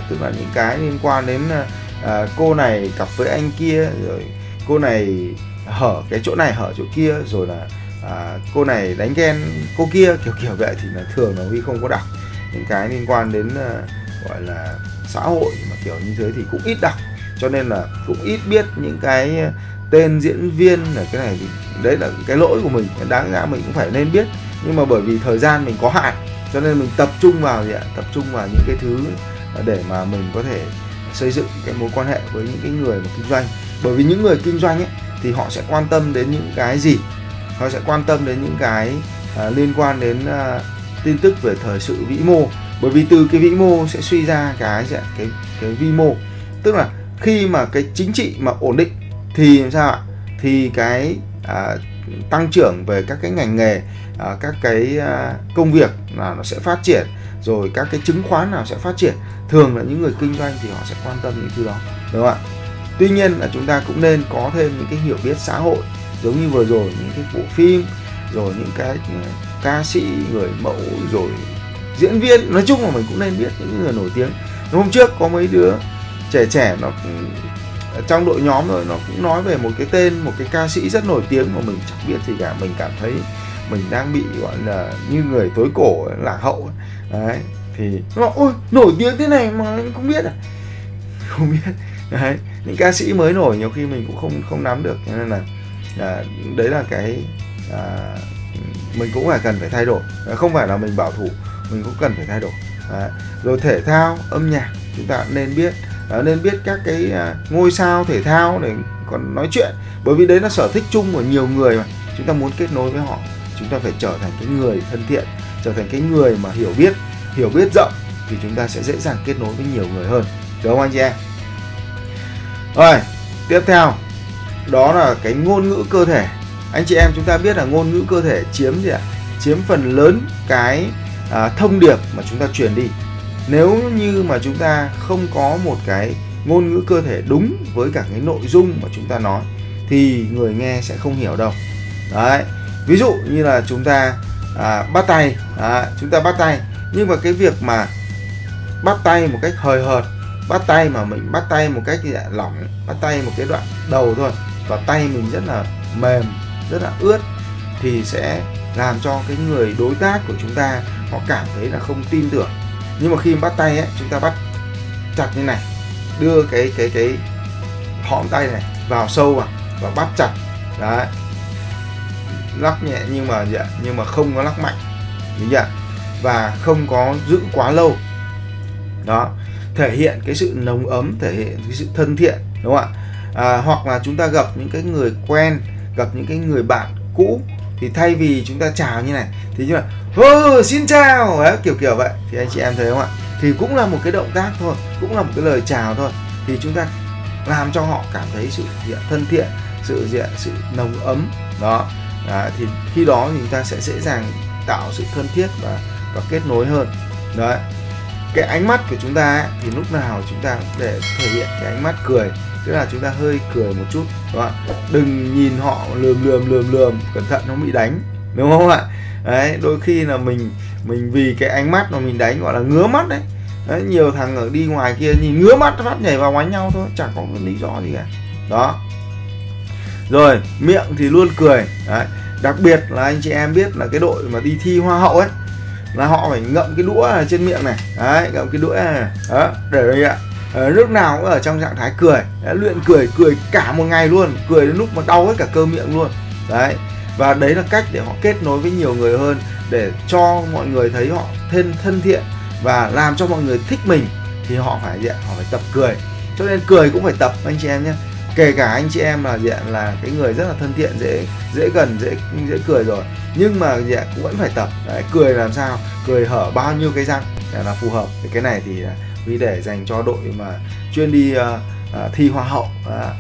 tức là những cái liên quan đến cô này cặp với anh kia, rồi cô này hở cái chỗ này hở chỗ kia, rồi là cô này đánh ghen cô kia, kiểu vậy, thì là thường là Huy không có đọc. Những cái liên quan đến gọi là xã hội mà kiểu như thế thì cũng ít đọc, cho nên là cũng ít biết những cái tên diễn viên là cái này thì đấy là cái lỗi của mình, đáng ra mình cũng phải nên biết, nhưng mà bởi vì thời gian mình có hạn cho nên mình tập trung vào gì ạ? Tập trung vào những cái thứ để mà mình có thể xây dựng cái mối quan hệ với những cái người mà kinh doanh. Bởi vì những người kinh doanh ấy, thì họ sẽ quan tâm đến những cái gì? Họ sẽ quan tâm đến những cái liên quan đến tin tức về thời sự, vĩ mô, bởi vì từ cái vĩ mô sẽ suy ra cái vi mô, tức là khi mà cái chính trị mà ổn định thì làm sao ạ? Thì cái tăng trưởng về các cái ngành nghề, các cái công việc là nó sẽ phát triển, rồi các cái chứng khoán nào sẽ phát triển. Thường là những người kinh doanh thì họ sẽ quan tâm những thứ đó, đúng không ạ? Tuy nhiên là chúng ta cũng nên có thêm những cái hiểu biết xã hội, giống như vừa rồi những cái bộ phim, rồi những cái ca sĩ, người mẫu, rồi diễn viên. Nói chung là mình cũng nên biết những người nổi tiếng. Hôm trước có mấy đứa trẻ nó trong đội nhóm rồi, nó cũng nói về một cái tên, một cái ca sĩ rất nổi tiếng mà mình chẳng biết gì cả. Mình cảm thấy mình đang bị gọi là như người tối cổ, lạc hậu. Đấy, thì nó ôi nổi tiếng thế này mà anh không biết à? Không biết. Đấy, những ca sĩ mới nổi nhiều khi mình cũng không nắm được, nên là đấy là cái mình cũng cần phải thay đổi. Không phải là mình bảo thủ, mình cũng cần phải thay đổi. Đấy, rồi thể thao, âm nhạc chúng ta nên biết. Nên biết các cái ngôi sao thể thao để còn nói chuyện, bởi vì đấy là sở thích chung của nhiều người mà. Chúng ta muốn kết nối với họ, chúng ta phải trở thành cái người thân thiện, trở thành cái người mà hiểu biết rộng, thì chúng ta sẽ dễ dàng kết nối với nhiều người hơn, đúng không anh chị em? Rồi, tiếp theo đó là cái ngôn ngữ cơ thể. Anh chị em chúng ta biết là ngôn ngữ cơ thể chiếm gì ạ? Chiếm phần lớn cái thông điệp mà chúng ta truyền đi. Nếu như mà chúng ta không có một cái ngôn ngữ cơ thể đúng với cả cái nội dung mà chúng ta nói thì người nghe sẽ không hiểu đâu. Đấy, ví dụ như là chúng ta bắt tay, chúng ta bắt tay. Nhưng mà cái việc mà bắt tay một cách hời hợt, bắt tay mà mình bắt tay một cách lỏng, bắt tay một cái đoạn đầu thôi và tay mình rất là mềm, rất là ướt, thì sẽ làm cho cái người đối tác của chúng ta họ cảm thấy là không tin tưởng. Nhưng mà khi bắt tay ấy, chúng ta bắt chặt như này, đưa cái hõm tay này vào sâu vào và bắt chặt. Đấy, lắc nhẹ nhưng mà không có lắc mạnh, đúng chưa? Và không có giữ quá lâu. Đó, thể hiện cái sự nồng ấm, thể hiện cái sự thân thiện, đúng không ạ? Hoặc là chúng ta gặp những cái người quen, gặp những cái người bạn cũ, thì thay vì chúng ta chào như này thì như là xin chào, đấy, kiểu vậy, thì anh chị em thấy không ạ? Thì cũng là một cái động tác thôi, cũng là một cái lời chào thôi, thì chúng ta làm cho họ cảm thấy sự thân thiện, sự nồng ấm. Đó, thì khi đó thì chúng ta sẽ dễ dàng tạo sự thân thiết và kết nối hơn. Đấy, cái ánh mắt của chúng ta ấy, thì lúc nào chúng ta để thể hiện cái ánh mắt cười, tức là chúng ta hơi cười một chút, đúng không? Đừng nhìn họ lườm, cẩn thận nó bị đánh, đúng không ạ? Đấy, đôi khi là mình vì cái ánh mắt mà mình đánh, gọi là ngứa mắt đấy. Đấy, nhiều thằng ở đi ngoài kia nhìn ngứa mắt phát nhảy vào đánh nhau thôi, chẳng có lý do gì cả. Đó, rồi miệng thì luôn cười. Đấy, đặc biệt là anh chị em biết là cái đội mà đi thi hoa hậu ấy, là họ phải ngậm cái đũa trên miệng này, đấy, ngậm cái đũa này, đó, để đây ạ. Lúc nào cũng ở trong trạng thái cười, đấy, luyện cười cả một ngày luôn, cười đến lúc mà đau hết cả cơ miệng luôn. Đấy, và đấy là cách để họ kết nối với nhiều người hơn, để cho mọi người thấy họ thêm thân thiện và làm cho mọi người thích mình, thì họ phải tập cười. Cho nên cười cũng phải tập anh chị em nhé. Kể cả anh chị em là cái người rất là thân thiện, dễ gần, dễ cười rồi, nhưng mà cũng vẫn phải tập. Đấy, cười làm sao cười hở bao nhiêu cái răng để là phù hợp. Thì cái này thì vì để dành cho đội mà chuyên đi thi hoa hậu.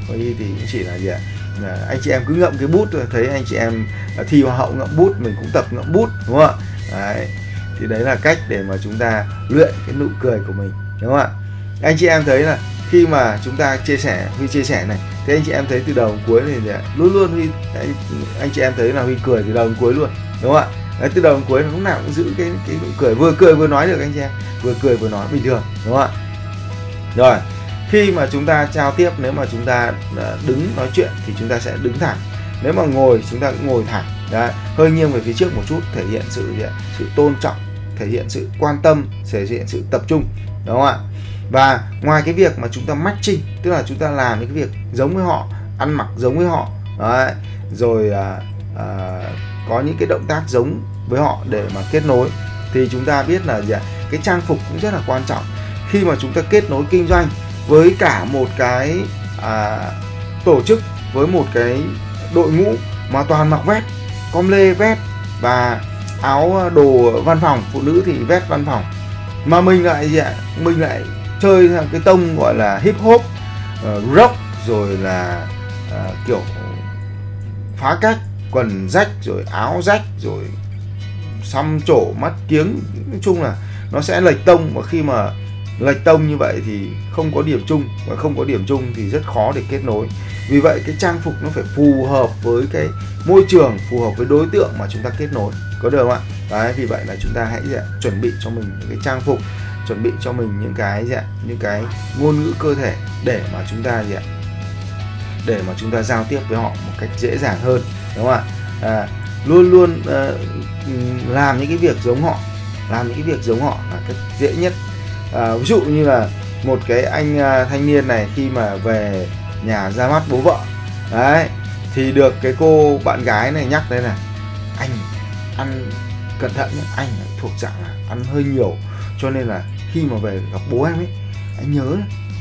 Thì cũng chỉ là anh chị em cứ ngậm cái bút, thấy anh chị em thi hoa hậu ngậm bút, mình cũng tập ngậm bút, đúng không ạ? Đấy, thì đấy là cách để mà chúng ta luyện cái nụ cười của mình, đúng không ạ? Anh chị em thấy là khi mà chúng ta chia sẻ, Huy chia sẻ này, thế anh chị em thấy từ đầu đến cuối thì luôn luôn Huy, anh chị em thấy là Huy cười từ đầu đến cuối luôn, đúng không ạ? Đấy, từ đầu đến cuối lúc nào cũng giữ cái nụ cười vừa nói được anh chị em, vừa cười vừa nói bình thường, đúng không ạ? Rồi, khi mà chúng ta giao tiếp, nếu mà chúng ta đứng nói chuyện thì chúng ta sẽ đứng thẳng, nếu mà ngồi chúng ta cũng ngồi thẳng. Đấy, hơi nghiêng về phía trước một chút, thể hiện sự tôn trọng, thể hiện sự quan tâm, thể hiện sự tập trung, đúng không ạ? Và ngoài cái việc mà chúng ta matching, tức là chúng ta làm những cái việc giống với họ, ăn mặc giống với họ, đấy, rồi có những cái động tác giống với họ để mà kết nối, thì chúng ta biết là cái trang phục cũng rất là quan trọng. Khi mà chúng ta kết nối kinh doanh với cả một cái tổ chức, với một cái đội ngũ mà toàn mặc vest, com lê, vest và áo đồ văn phòng, phụ nữ thì vest văn phòng, mà mình lại chơi cái tông gọi là hip hop, rock, rồi là kiểu phá cách, quần rách, rồi áo rách, rồi xăm trổ mắt kiếng, nói chung là nó sẽ lệch tông, và khi mà lệch tông như vậy thì không có điểm chung, và không có điểm chung thì rất khó để kết nối. Vì vậy cái trang phục nó phải phù hợp với cái môi trường, phù hợp với đối tượng mà chúng ta kết nối, có được không ạ? Đấy, vì vậy là chúng ta hãy chuẩn bị cho mình những cái trang phục, chuẩn bị cho mình những cái ngôn ngữ cơ thể để mà chúng ta giao tiếp với họ một cách dễ dàng hơn, đúng không ạ? Luôn luôn làm những cái việc giống họ, là cách dễ nhất. Ví dụ như là một cái anh thanh niên này, khi mà về nhà ra mắt bố vợ, đấy, thì được cái cô bạn gái này nhắc đấy là anh ăn cẩn thận nhé, anh thuộc dạng là ăn hơi nhiều, cho nên là khi mà về gặp bố em ấy, anh nhớ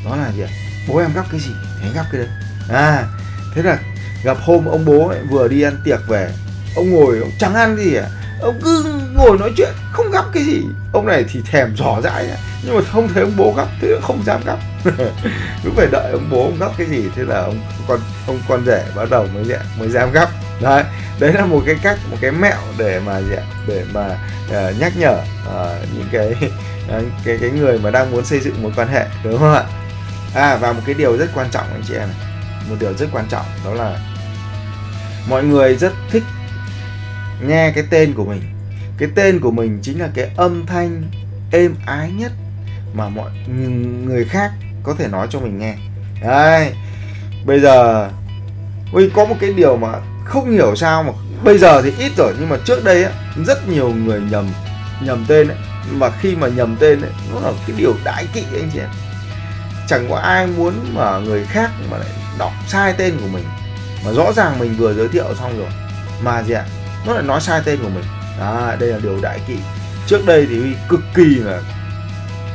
đó là bố em gắp cái gì thì anh gắp cái đấy. Thế là gặp hôm ông bố ấy, vừa đi ăn tiệc về, ông ngồi ông chẳng ăn gì cả, ông cứ ngồi nói chuyện không gắp cái gì. Ông này thì thèm rỏ dãi, nhưng mà không thấy ông bố gắp thì không dám gắp, cứ phải đợi ông bố ông gắp cái gì, thế là ông con rể bắt đầu mới dám gắp. Đấy, đấy là một cái cách, một cái mẹo để mà nhắc nhở những cái người mà đang muốn xây dựng mối quan hệ, đúng không ạ? Và một cái điều rất quan trọng anh chị em này, một điều rất quan trọng đó là mọi người rất thích nghe cái tên của mình, Cái tên của mình chính là cái âm thanh êm ái nhất mà mọi người khác có thể nói cho mình nghe. Đấy. Bây giờ Huy có một cái điều mà không hiểu sao mà bây giờ thì ít rồi, nhưng mà trước đây ấy, rất nhiều người nhầm tên ấy. Mà khi mà nhầm tên ấy, nó là cái điều đãi kỵ anh chị em. Chẳng có ai muốn mà người khác mà lại đọc sai tên của mình, mà rõ ràng mình vừa giới thiệu xong rồi mà gì ạ, nó lại nói sai tên của mình. À, đây là điều đại kỵ. Trước đây thì Huy cực kỳ là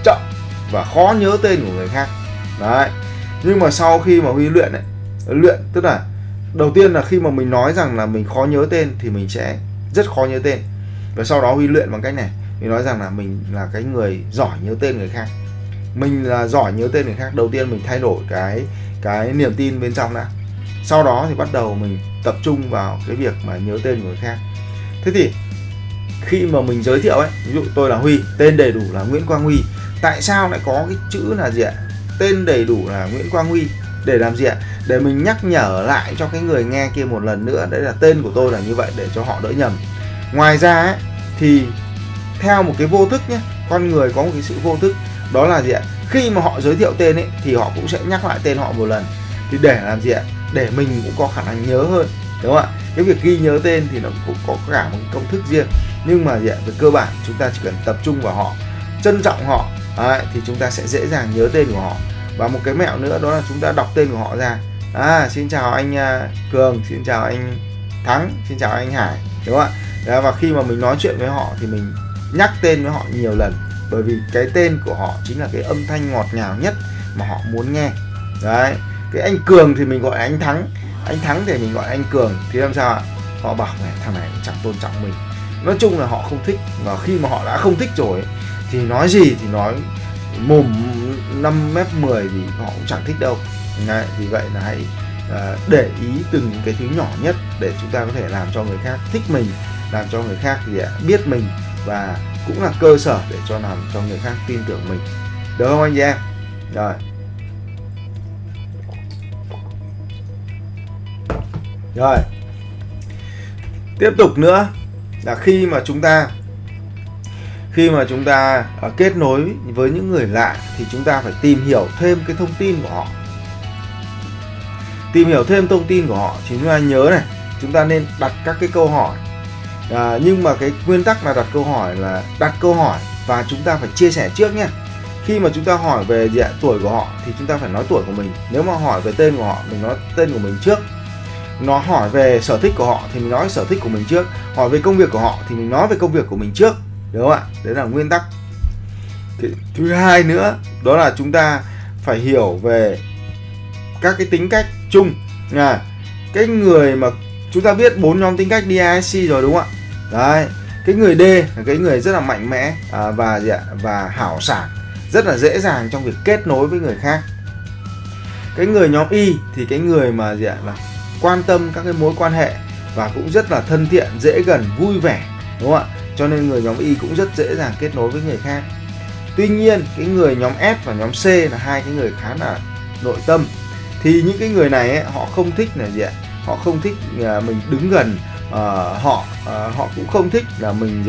chậm và khó nhớ tên của người khác. Đấy. Nhưng mà sau khi mà Huy luyện ấy, tức là đầu tiên là khi mà mình nói rằng là mình khó nhớ tên thì mình sẽ rất khó nhớ tên. Và sau đó Huy luyện bằng cách này, Huy nói rằng là mình là cái người giỏi nhớ tên người khác. Mình là giỏi nhớ tên người khác. Đầu tiên mình thay đổi cái niềm tin bên trong đã. Sau đó thì bắt đầu mình tập trung vào cái việc mà nhớ tên của người khác. Thế thì khi mà mình giới thiệu ấy, ví dụ tôi là Huy, tên đầy đủ là Nguyễn Quang Huy. Tại sao lại có cái chữ là gì ạ? Tên đầy đủ là Nguyễn Quang Huy để làm gì ạ? Để mình nhắc nhở lại cho cái người nghe kia một lần nữa, đấy là tên của tôi là như vậy, để cho họ đỡ nhầm. Ngoài ra ấy, thì theo một cái vô thức nhé, con người có một cái sự vô thức, đó là gì ạ? Khi mà họ giới thiệu tên ấy thì họ cũng sẽ nhắc lại tên họ một lần. Thì để làm gì ạ? Để mình cũng có khả năng nhớ hơn, đúng không ạ? Cái việc ghi nhớ tên thì nó cũng có cả một công thức riêng, nhưng mà về cơ bản chúng ta chỉ cần tập trung vào họ, trân trọng họ, thì chúng ta sẽ dễ dàng nhớ tên của họ. Và một cái mẹo nữa đó là chúng ta đọc tên của họ ra. Xin chào anh Cường, xin chào anh Thắng, xin chào anh Hải, đúng không ạ? Và khi mà mình nói chuyện với họ thì mình nhắc tên với họ nhiều lần, bởi vì cái tên của họ chính là cái âm thanh ngọt ngào nhất mà họ muốn nghe. Đấy. Cái anh Cường thì mình gọi anh Thắng, anh Thắng thì mình gọi anh Cường, thì làm sao ạ? Họ bảo này, thằng này chẳng tôn trọng mình. Nói chung là họ không thích, và khi mà họ đã không thích rồi ấy, thì nói gì thì nói, mồm 5 mép 10 thì họ cũng chẳng thích đâu. Đấy, vì vậy là hãy để ý từng cái thứ nhỏ nhất để chúng ta có thể làm cho người khác thích mình, làm cho người khác thì biết mình, và cũng là cơ sở để cho làm cho người khác tin tưởng mình. Được không anh chị em? Rồi. Rồi. Tiếp tục nữa là khi mà chúng ta kết nối với những người lạ thì chúng ta phải tìm hiểu thêm cái thông tin của họ. Tìm hiểu thêm thông tin của họ thì chúng ta nhớ này, chúng ta nên đặt các cái câu hỏi. Nhưng mà cái nguyên tắc là đặt câu hỏi và chúng ta phải chia sẻ trước nhé. Khi mà chúng ta hỏi về tuổi của họ thì chúng ta phải nói tuổi của mình. Nếu mà hỏi về tên của họ, mình nói tên của mình trước. Nó hỏi về sở thích của họ thì mình nói sở thích của mình trước. Hỏi về công việc của họ thì mình nói về công việc của mình trước, đúng không ạ? Đấy là nguyên tắc. Thứ hai nữa đó là chúng ta phải hiểu về các cái tính cách chung. Cái người mà chúng ta biết 4 nhóm tính cách DISC rồi, đúng không ạ? Đấy, cái người D là cái người rất là mạnh mẽ và hảo sảng, rất là dễ dàng trong việc kết nối với người khác. Cái người nhóm Y thì cái người mà là quan tâm các cái mối quan hệ và cũng rất là thân thiện, dễ gần, vui vẻ, đúng không ạ? Cho nên người nhóm Y cũng rất dễ dàng kết nối với người khác. Tuy nhiên cái người nhóm F và nhóm C là hai cái người khá là nội tâm. Thì những cái người này ấy, họ không thích là gì ạ? Họ không thích mình đứng gần họ, họ cũng không thích là mình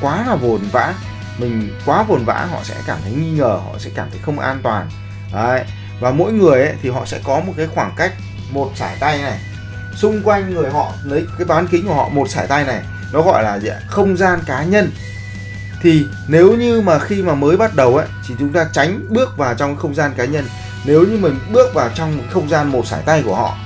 quá là vồn vã. Mình quá vồn vã họ sẽ cảm thấy nghi ngờ, họ sẽ cảm thấy không an toàn. Đấy. Và mỗi người ấy, thì họ sẽ có một cái khoảng cách, một sải tay này, xung quanh người họ, lấy cái bán kính của họ một sải tay này, nó gọi là gì ạ? Không gian cá nhân. Thì nếu như mà khi mà mới bắt đầu ấy, thì chúng ta tránh bước vào trong không gian cá nhân. Nếu như mình bước vào trong không gian một sải tay của họ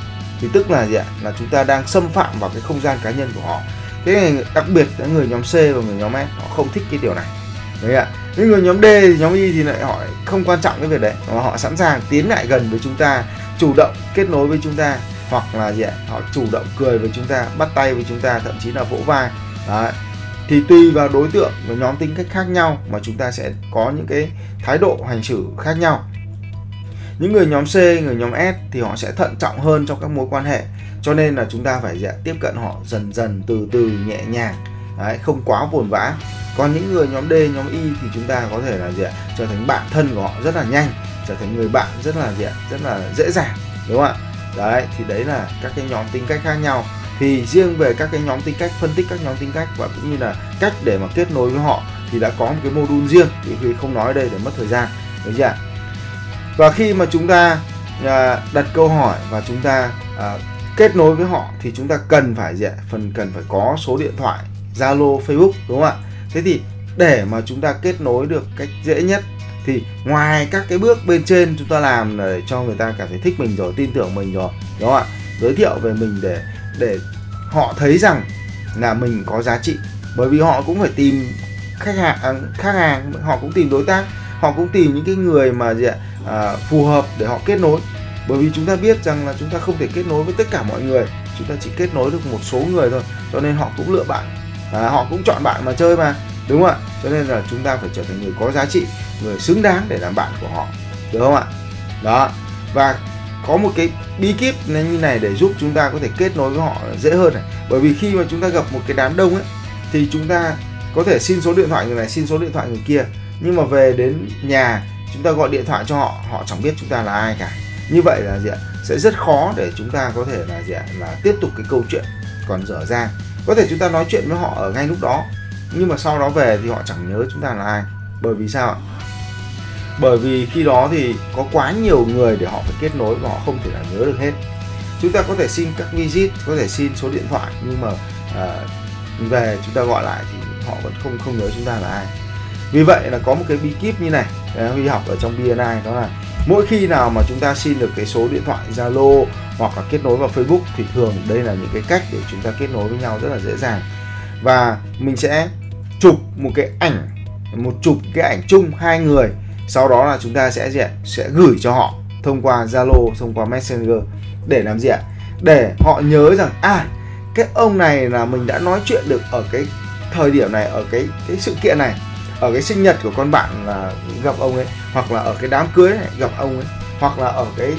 thì tức là gì ạ? Là chúng ta đang xâm phạm vào cái không gian cá nhân của họ. Thế này, đặc biệt là người nhóm C và người nhóm S, họ không thích cái điều này. Đấy ạ. Những người nhóm D, nhóm Y thì lại họ không quan trọng cái việc đấy, mà họ sẵn sàng tiến lại gần với chúng ta, chủ động kết nối với chúng ta, hoặc là gì ạ? Họ chủ động cười với chúng ta, bắt tay với chúng ta, thậm chí là vỗ vai. Đấy. Thì tùy vào đối tượng và nhóm tính cách khác nhau mà chúng ta sẽ có những cái thái độ hành xử khác nhau. Những người nhóm C, người nhóm S thì họ sẽ thận trọng hơn trong các mối quan hệ, cho nên là chúng ta phải tiếp cận họ dần dần, từ từ, nhẹ nhàng, đấy, không quá vồn vã. Còn những người nhóm D, nhóm Y thì chúng ta có thể là trở thành bạn thân của họ rất là nhanh, trở thành người bạn rất là dễ dàng, đúng không ạ? Đấy, thì đấy là các cái nhóm tính cách khác nhau. Thì riêng về các cái nhóm tính cách, phân tích các nhóm tính cách và cũng như là cách để mà kết nối với họ thì đã có một cái module riêng, thì Huy không nói ở đây để mất thời gian, được chưa ạ? Và khi mà chúng ta đặt câu hỏi và chúng ta kết nối với họ thì chúng ta cần phải có số điện thoại, Zalo, Facebook, đúng không ạ? Thế thì để mà chúng ta kết nối được cách dễ nhất thì ngoài các cái bước bên trên chúng ta làm để cho người ta cảm thấy thích mình rồi, tin tưởng mình rồi, đúng không ạ? Giới thiệu về mình để họ thấy rằng là mình có giá trị, bởi vì họ cũng phải tìm khách hàng, họ cũng tìm đối tác, họ cũng tìm những cái người mà phù hợp để họ kết nối. Bởi vì chúng ta biết rằng là chúng ta không thể kết nối với tất cả mọi người, chúng ta chỉ kết nối được một số người thôi, cho nên họ cũng lựa bạn, họ cũng chọn bạn mà chơi mà, đúng không ạ? Cho nên là chúng ta phải trở thành người có giá trị, người xứng đáng để làm bạn của họ, được không ạ? Đó, và có một cái bí kíp như này để giúp chúng ta có thể kết nối với họ dễ hơn này. Bởi vì khi mà chúng ta gặp một cái đám đông ấy thì chúng ta có thể xin số điện thoại người này, xin số điện thoại người kia, nhưng mà về đến nhà chúng ta gọi điện thoại cho họ, họ chẳng biết chúng ta là ai cả. Như vậy là sẽ rất khó để chúng ta có thể là tiếp tục cái câu chuyện còn dở dang. Có thể chúng ta nói chuyện với họ ở ngay lúc đó, nhưng mà sau đó về thì họ chẳng nhớ chúng ta là ai. Bởi vì sao ạ? Bởi vì khi đó thì có quá nhiều người để họ phải kết nối và họ không thể nào nhớ được hết. Chúng ta có thể xin các visit, có thể xin số điện thoại, nhưng mà về chúng ta gọi lại thì họ vẫn không nhớ chúng ta là ai. Vì vậy là có một cái bí kíp như này Huy học ở trong BNI, đó là mỗi khi nào mà chúng ta xin được cái số điện thoại Zalo hoặc là kết nối vào Facebook thì thường đây là những cái cách để chúng ta kết nối với nhau rất là dễ dàng. Và mình sẽ chụp một cái ảnh, chung hai người, sau đó là chúng ta sẽ gửi cho họ thông qua Zalo, thông qua Messenger để làm gì ạ? Để họ nhớ rằng cái ông này là mình đã nói chuyện được ở cái thời điểm này, ở cái sự kiện này, ở cái sinh nhật của con bạn là gặp ông ấy, hoặc là ở cái đám cưới này gặp ông ấy, hoặc là ở cái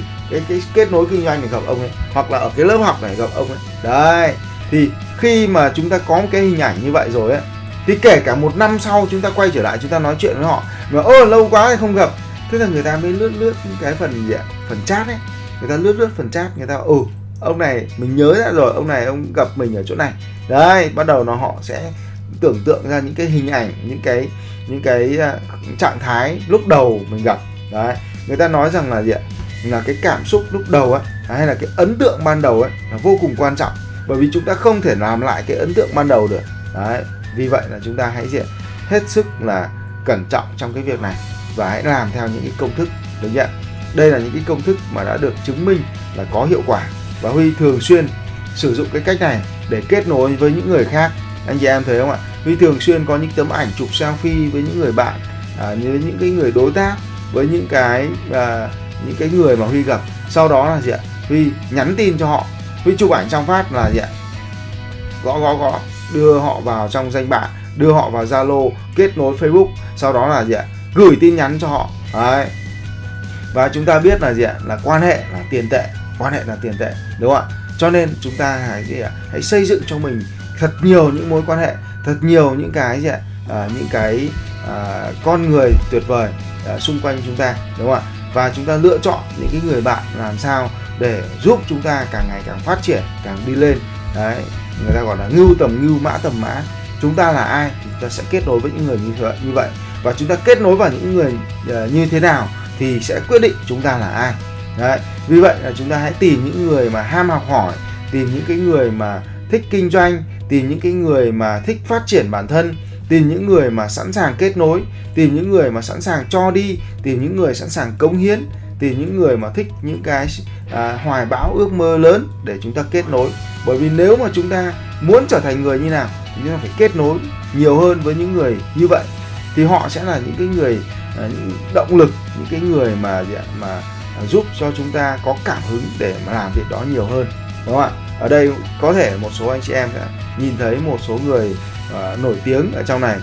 kết nối kinh doanh này gặp ông ấy, hoặc là ở cái lớp học này gặp ông ấy. Đấy, thì khi mà chúng ta có một cái hình ảnh như vậy rồi ấy, thì kể cả một năm sau chúng ta quay trở lại, chúng ta nói chuyện với họ mà lâu quá thì không gặp, thế là người ta mới lướt cái phần phần chat ấy, người ta lướt phần chat, người ta ông này mình nhớ ra rồi, ông này ông gặp mình ở chỗ này. Đấy, bắt đầu nó họ sẽ tưởng tượng ra những cái hình ảnh, những cái trạng thái lúc đầu mình gặp. Đấy, người ta nói rằng là là cái cảm xúc lúc đầu ấy, hay là cái ấn tượng ban đầu ấy là vô cùng quan trọng, bởi vì chúng ta không thể làm lại cái ấn tượng ban đầu được. Đấy, vì vậy là chúng ta hãy hết sức là cẩn trọng trong cái việc này và hãy làm theo những cái công thức, được chưa? Đây là những cái công thức mà đã được chứng minh là có hiệu quả, và Huy thường xuyên sử dụng cái cách này để kết nối với những người khác. Anh chị em thấy không ạ? Huy thường xuyên có những tấm ảnh chụp selfie với những người bạn, như những cái người đối tác, với những cái người mà Huy gặp. Sau đó là Huy nhắn tin cho họ, Huy chụp ảnh trong phát là gõ đưa họ vào trong danh bạ, đưa họ vào Zalo, kết nối Facebook, sau đó là gửi tin nhắn cho họ. Đấy. Và chúng ta biết là là quan hệ là tiền tệ, đúng không ạ? Cho nên chúng ta hãy xây dựng cho mình thật nhiều những mối quan hệ, thật nhiều những cái con người tuyệt vời xung quanh chúng ta, đúng không ạ? Và chúng ta lựa chọn những cái người bạn làm sao để giúp chúng ta càng ngày càng phát triển, càng đi lên. Đấy, người ta gọi là ngưu tầm ngưu, mã tầm mã. Chúng ta là ai, chúng ta sẽ kết nối với những người như vậy, và chúng ta kết nối vào những người như thế nào thì sẽ quyết định chúng ta là ai. Đấy, vì vậy là chúng ta hãy tìm những người mà ham học hỏi, tìm những cái người mà thích kinh doanh, tìm những cái người mà thích phát triển bản thân, tìm những người mà sẵn sàng kết nối, tìm những người mà sẵn sàng cho đi, tìm những người sẵn sàng cống hiến, tìm những người mà thích những cái hoài bão ước mơ lớn để chúng ta kết nối. Bởi vì nếu mà chúng ta muốn trở thành người như nào thì chúng ta phải kết nối nhiều hơn với những người như vậy, thì họ sẽ là những cái người những động lực, những cái người mà giúp cho chúng ta có cảm hứng để mà làm việc đó nhiều hơn, đúng không ạ? Ở đây có thể một số anh chị em đã nhìn thấy một số người nổi tiếng ở trong này.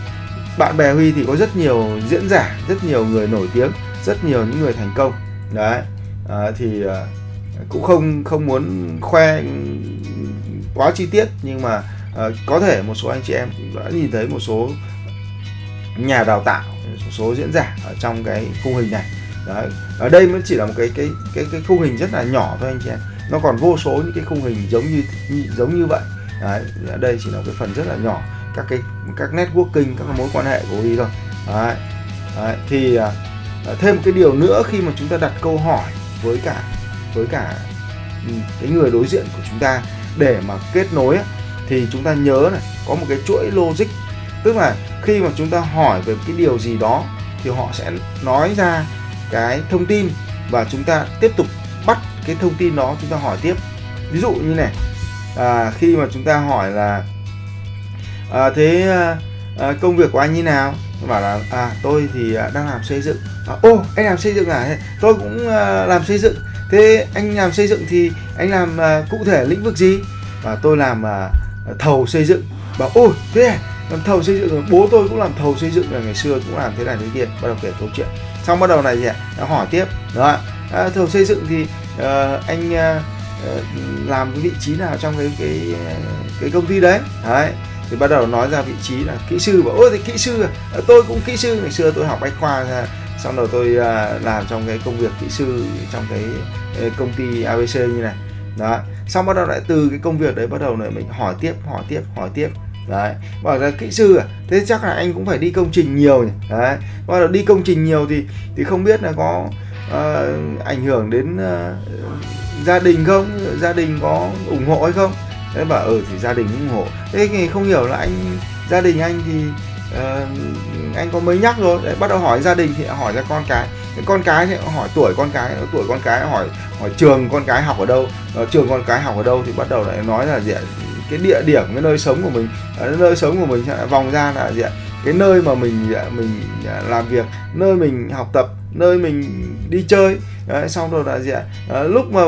Bạn bè Huy thì có rất nhiều diễn giả, rất nhiều người nổi tiếng, rất nhiều những người thành công. Đấy, thì cũng không muốn khoe quá chi tiết, nhưng mà có thể một số anh chị em đã nhìn thấy một số nhà đào tạo, một số diễn giả ở trong cái khung hình này. Đấy, ở đây mới chỉ là một cái khung hình rất là nhỏ thôi anh chị em. nó còn vô số những cái khung hình giống như vậy. Đấy, đây chỉ là cái phần rất là nhỏ các networking, các mối quan hệ của Huy thôi. Đấy, đấy, thì thêm một cái điều nữa khi mà chúng ta đặt câu hỏi với cả cái người đối diện của chúng ta để mà kết nối ấy, thì chúng ta nhớ này, có một cái chuỗi logic, tức là khi mà chúng ta hỏi về cái điều gì đó thì họ sẽ nói ra cái thông tin và chúng ta tiếp tục bắt cái thông tin đó, chúng ta hỏi tiếp. Ví dụ như này, khi mà chúng ta hỏi là công việc của anh như nào, bảo là tôi thì đang làm xây dựng. Ô, anh làm xây dựng à? Tôi cũng làm xây dựng. Thế anh làm xây dựng thì anh làm cụ thể lĩnh vực gì? Và tôi làm thầu xây dựng. Bảo ôi thế này, làm thầu xây dựng, bố tôi cũng làm thầu xây dựng, là ngày xưa cũng làm thế này thế kia, bắt đầu kể câu chuyện. Xong bắt đầu này thì đã hỏi tiếp đó, thầu xây dựng thì anh làm cái vị trí nào trong cái công ty đấy. Đấy, thì bắt đầu nói ra vị trí là kỹ sư. Bảo ôi thì kỹ sư, tôi cũng kỹ sư, ngày xưa tôi học bách khoa, xong rồi tôi làm trong cái công việc kỹ sư trong cái công ty ABC như này. Đó, xong bắt đầu lại từ cái công việc đấy bắt đầu này mình hỏi tiếp. Đấy, bảo là kỹ sư à, thế chắc là anh cũng phải đi công trình nhiều nhỉ. Đấy, bắt đầu đi công trình nhiều thì không biết là có ảnh hưởng đến gia đình không, gia đình có ủng hộ hay không. Thế bảo thì gia đình ủng hộ. Thế thì không hiểu là anh, gia đình anh thì anh có mới nhắc rồi. Đấy, bắt đầu hỏi gia đình thì hỏi ra con cái. Con cái thì hỏi tuổi con cái, tuổi con cái hỏi trường con cái học ở đâu, trường con cái học ở đâu, thì bắt đầu lại nói là gì ạ, cái địa điểm, cái nơi sống của mình, nơi sống của mình vòng ra là gì ạ, cái nơi mà mình làm việc, nơi mình học tập, nơi mình đi chơi. Đấy, xong rồi là gì ạ, lúc mà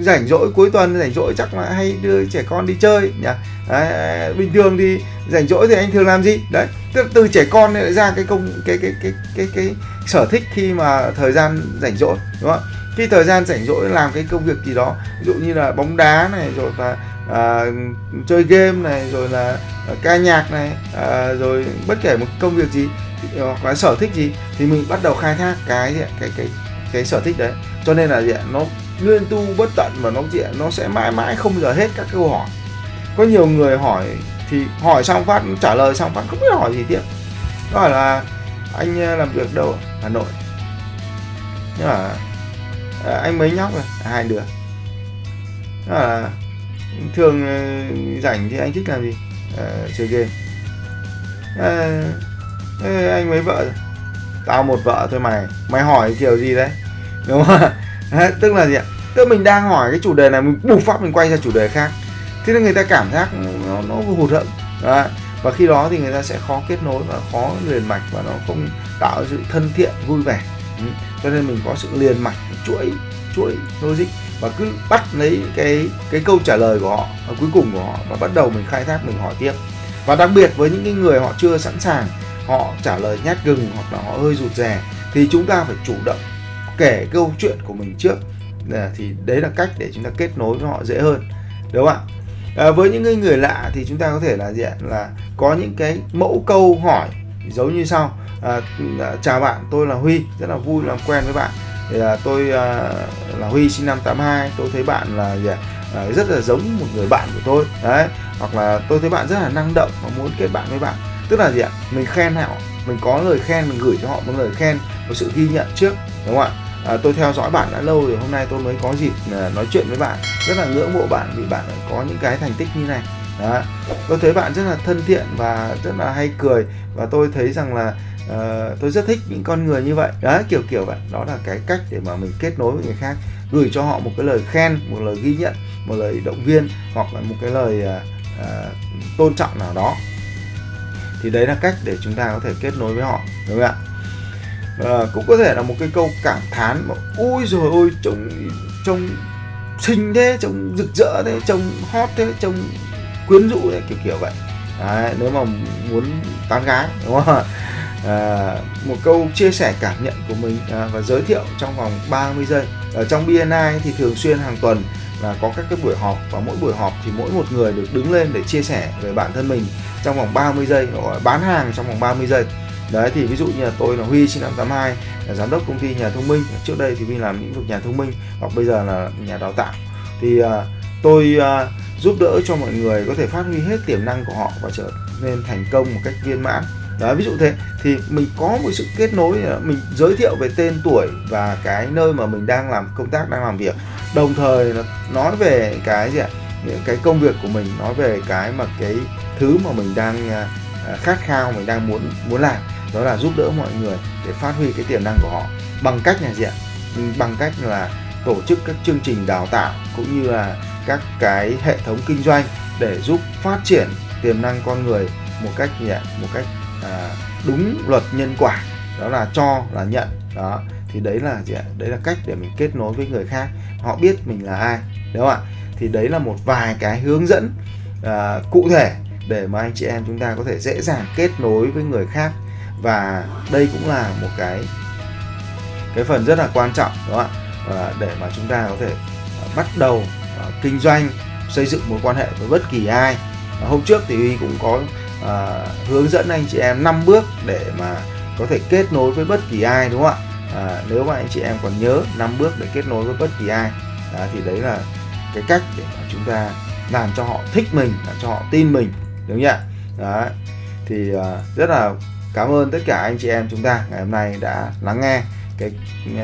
rảnh rỗi, cuối tuần rảnh rỗi chắc là hay đưa trẻ con đi chơi nhỉ. Đấy, bình thường thì rảnh rỗi thì anh thường làm gì. Đấy, tức từ trẻ con lại ra cái sở thích khi mà thời gian rảnh rỗi, đúng không? Khi thời gian rảnh rỗi làm cái công việc gì đó, ví dụ như là bóng đá này, rồi là chơi game này, rồi là ca nhạc này, rồi bất kể một công việc gì hoặc là sở thích gì thì mình bắt đầu khai thác cái sở thích đấy. Cho nên là gì ạ, nó nguyên tu bất tận mà nó sẽ mãi mãi không giờ hết các câu hỏi. Có nhiều người hỏi thì hỏi xong phát, trả lời xong phát không biết hỏi gì tiếp. Đó là anh làm việc đâu? Hà Nội. Nhưng mà anh mấy nhóc rồi? Hai đứa. Đó là thường rảnh thì anh thích làm gì? Chơi game. Anh mấy vợ rồi? Tao một vợ thôi mày. Mày hỏi kiểu gì đấy? Đúng không? Đấy, tức là gì ạ? Tức mình đang hỏi cái chủ đề này, mình bùng phát mình quay ra chủ đề khác. Thế nên người ta cảm giác nó hụt hẫng. Và khi đó thì người ta sẽ khó kết nối và khó liền mạch, và nó không tạo sự thân thiện, vui vẻ. Cho nên mình có sự liền mạch, chuỗi logic, và cứ bắt lấy cái câu trả lời của họ ở cuối cùng của họ, và bắt đầu mình khai thác, mình hỏi tiếp. Và đặc biệt với những cái người họ chưa sẵn sàng, họ trả lời nhát gừng hoặc là họ hơi rụt rè, thì chúng ta phải chủ động kể câu chuyện của mình trước, thì đấy là cách để chúng ta kết nối với họ dễ hơn, đúng không ạ? Với những người lạ thì chúng ta có thể là gì ạ, là có những cái mẫu câu hỏi giống như sau: chào bạn, tôi là Huy, rất là vui làm quen với bạn. Thì tôi là Huy, sinh năm 82, tôi thấy bạn là gì ạ, rất là giống một người bạn của tôi. Đấy, hoặc là tôi thấy bạn rất là năng động và muốn kết bạn với bạn. Tức là gì ạ, mình khen họ, mình có lời khen, mình gửi cho họ một lời khen, một sự ghi nhận trước, đúng không ạ? Tôi theo dõi bạn đã lâu rồi, hôm nay tôi mới có dịp nói chuyện với bạn, rất là ngưỡng mộ bạn vì bạn có những cái thành tích như này. Đó, tôi thấy bạn rất là thân thiện và rất là hay cười, và tôi thấy rằng là tôi rất thích những con người như vậy. Đó, kiểu vậy. Đó là cái cách để mà mình kết nối với người khác, gửi cho họ một cái lời khen, một lời ghi nhận, một lời động viên, hoặc là một cái lời tôn trọng nào đó. Thì đấy là cách để chúng ta có thể kết nối với họ, đúng không ạ? Cũng có thể là một cái câu cảm thán mà ôi rồi ôi, trông xinh thế, trông rực rỡ thế, trông hot thế, trông quyến rũ thế, kiểu vậy. Đấy, nếu mà muốn tán gái, đúng không? Một câu chia sẻ cảm nhận của mình và giới thiệu trong vòng 30 giây. Ở trong BNI thì thường xuyên hàng tuần là có các cái buổi họp, và mỗi buổi họp thì mỗi một người được đứng lên để chia sẻ về bản thân mình trong vòng 30 giây, bán hàng trong vòng 30 giây. Đấy thì ví dụ như là tôi là Huy sinh năm 82, là giám đốc công ty nhà thông minh. Trước đây thì Huy làm lĩnh vực nhà thông minh hoặc bây giờ là nhà đào tạo. Thì tôi giúp đỡ cho mọi người có thể phát huy hết tiềm năng của họ và trở nên thành công một cách viên mãn. Đấy, ví dụ thế thì mình có một sự kết nối, mình giới thiệu về tên tuổi và cái nơi mà mình đang làm công tác, đang làm việc, đồng thời là nói về cái gì ạ, những cái công việc của mình, nói về cái mà cái thứ mà mình đang khát khao, mình đang muốn làm, đó là giúp đỡ mọi người để phát huy cái tiềm năng của họ bằng cách là gì ạ, bằng cách là tổ chức các chương trình đào tạo cũng như là các cái hệ thống kinh doanh để giúp phát triển tiềm năng con người một cách gì ạ, một cách đúng luật nhân quả, đó là cho là nhận. Đó thì đấy là gì ạ, đấy là cách để mình kết nối với người khác, họ biết mình là ai, đúng không ạ? Thì đấy là một vài cái hướng dẫn cụ thể để mà anh chị em chúng ta có thể dễ dàng kết nối với người khác, và đây cũng là một cái phần rất là quan trọng, đúng không ạ? Để mà chúng ta có thể bắt đầu kinh doanh, xây dựng mối quan hệ với bất kỳ ai. Hôm trước thì Huy cũng có hướng dẫn anh chị em 5 bước để mà có thể kết nối với bất kỳ ai, đúng không ạ? Nếu mà anh chị em còn nhớ 5 bước để kết nối với bất kỳ ai, thì đấy là cái cách để mà chúng ta làm cho họ thích mình, làm cho họ tin mình, đúng không ạ? Thì rất là cảm ơn tất cả anh chị em chúng ta ngày hôm nay đã lắng nghe cái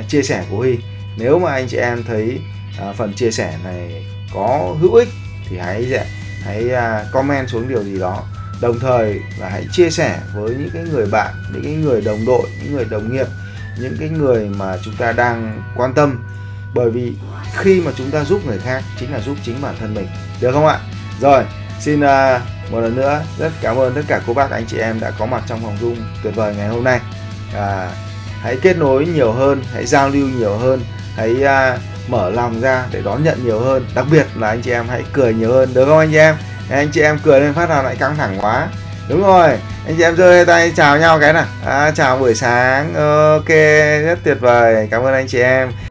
chia sẻ của Huy. Nếu mà anh chị em thấy phần chia sẻ này có hữu ích thì hãy comment xuống điều gì đó, đồng thời là hãy chia sẻ với những cái người bạn, những cái người đồng đội, những người đồng nghiệp, những cái người mà chúng ta đang quan tâm, bởi vì khi mà chúng ta giúp người khác chính là giúp chính bản thân mình, được không ạ? Rồi, xin một lần nữa rất cảm ơn tất cả cô bác anh chị em đã có mặt trong phòng Zoom tuyệt vời ngày hôm nay. Hãy kết nối nhiều hơn, hãy giao lưu nhiều hơn, hãy mở lòng ra để đón nhận nhiều hơn, đặc biệt là anh chị em hãy cười nhiều hơn, được không anh chị em? Anh chị em cười lên phát nào lại căng thẳng quá. Đúng rồi, anh chị em giơ tay chào nhau cái nào. Chào buổi sáng, ok, rất tuyệt vời, cảm ơn anh chị em.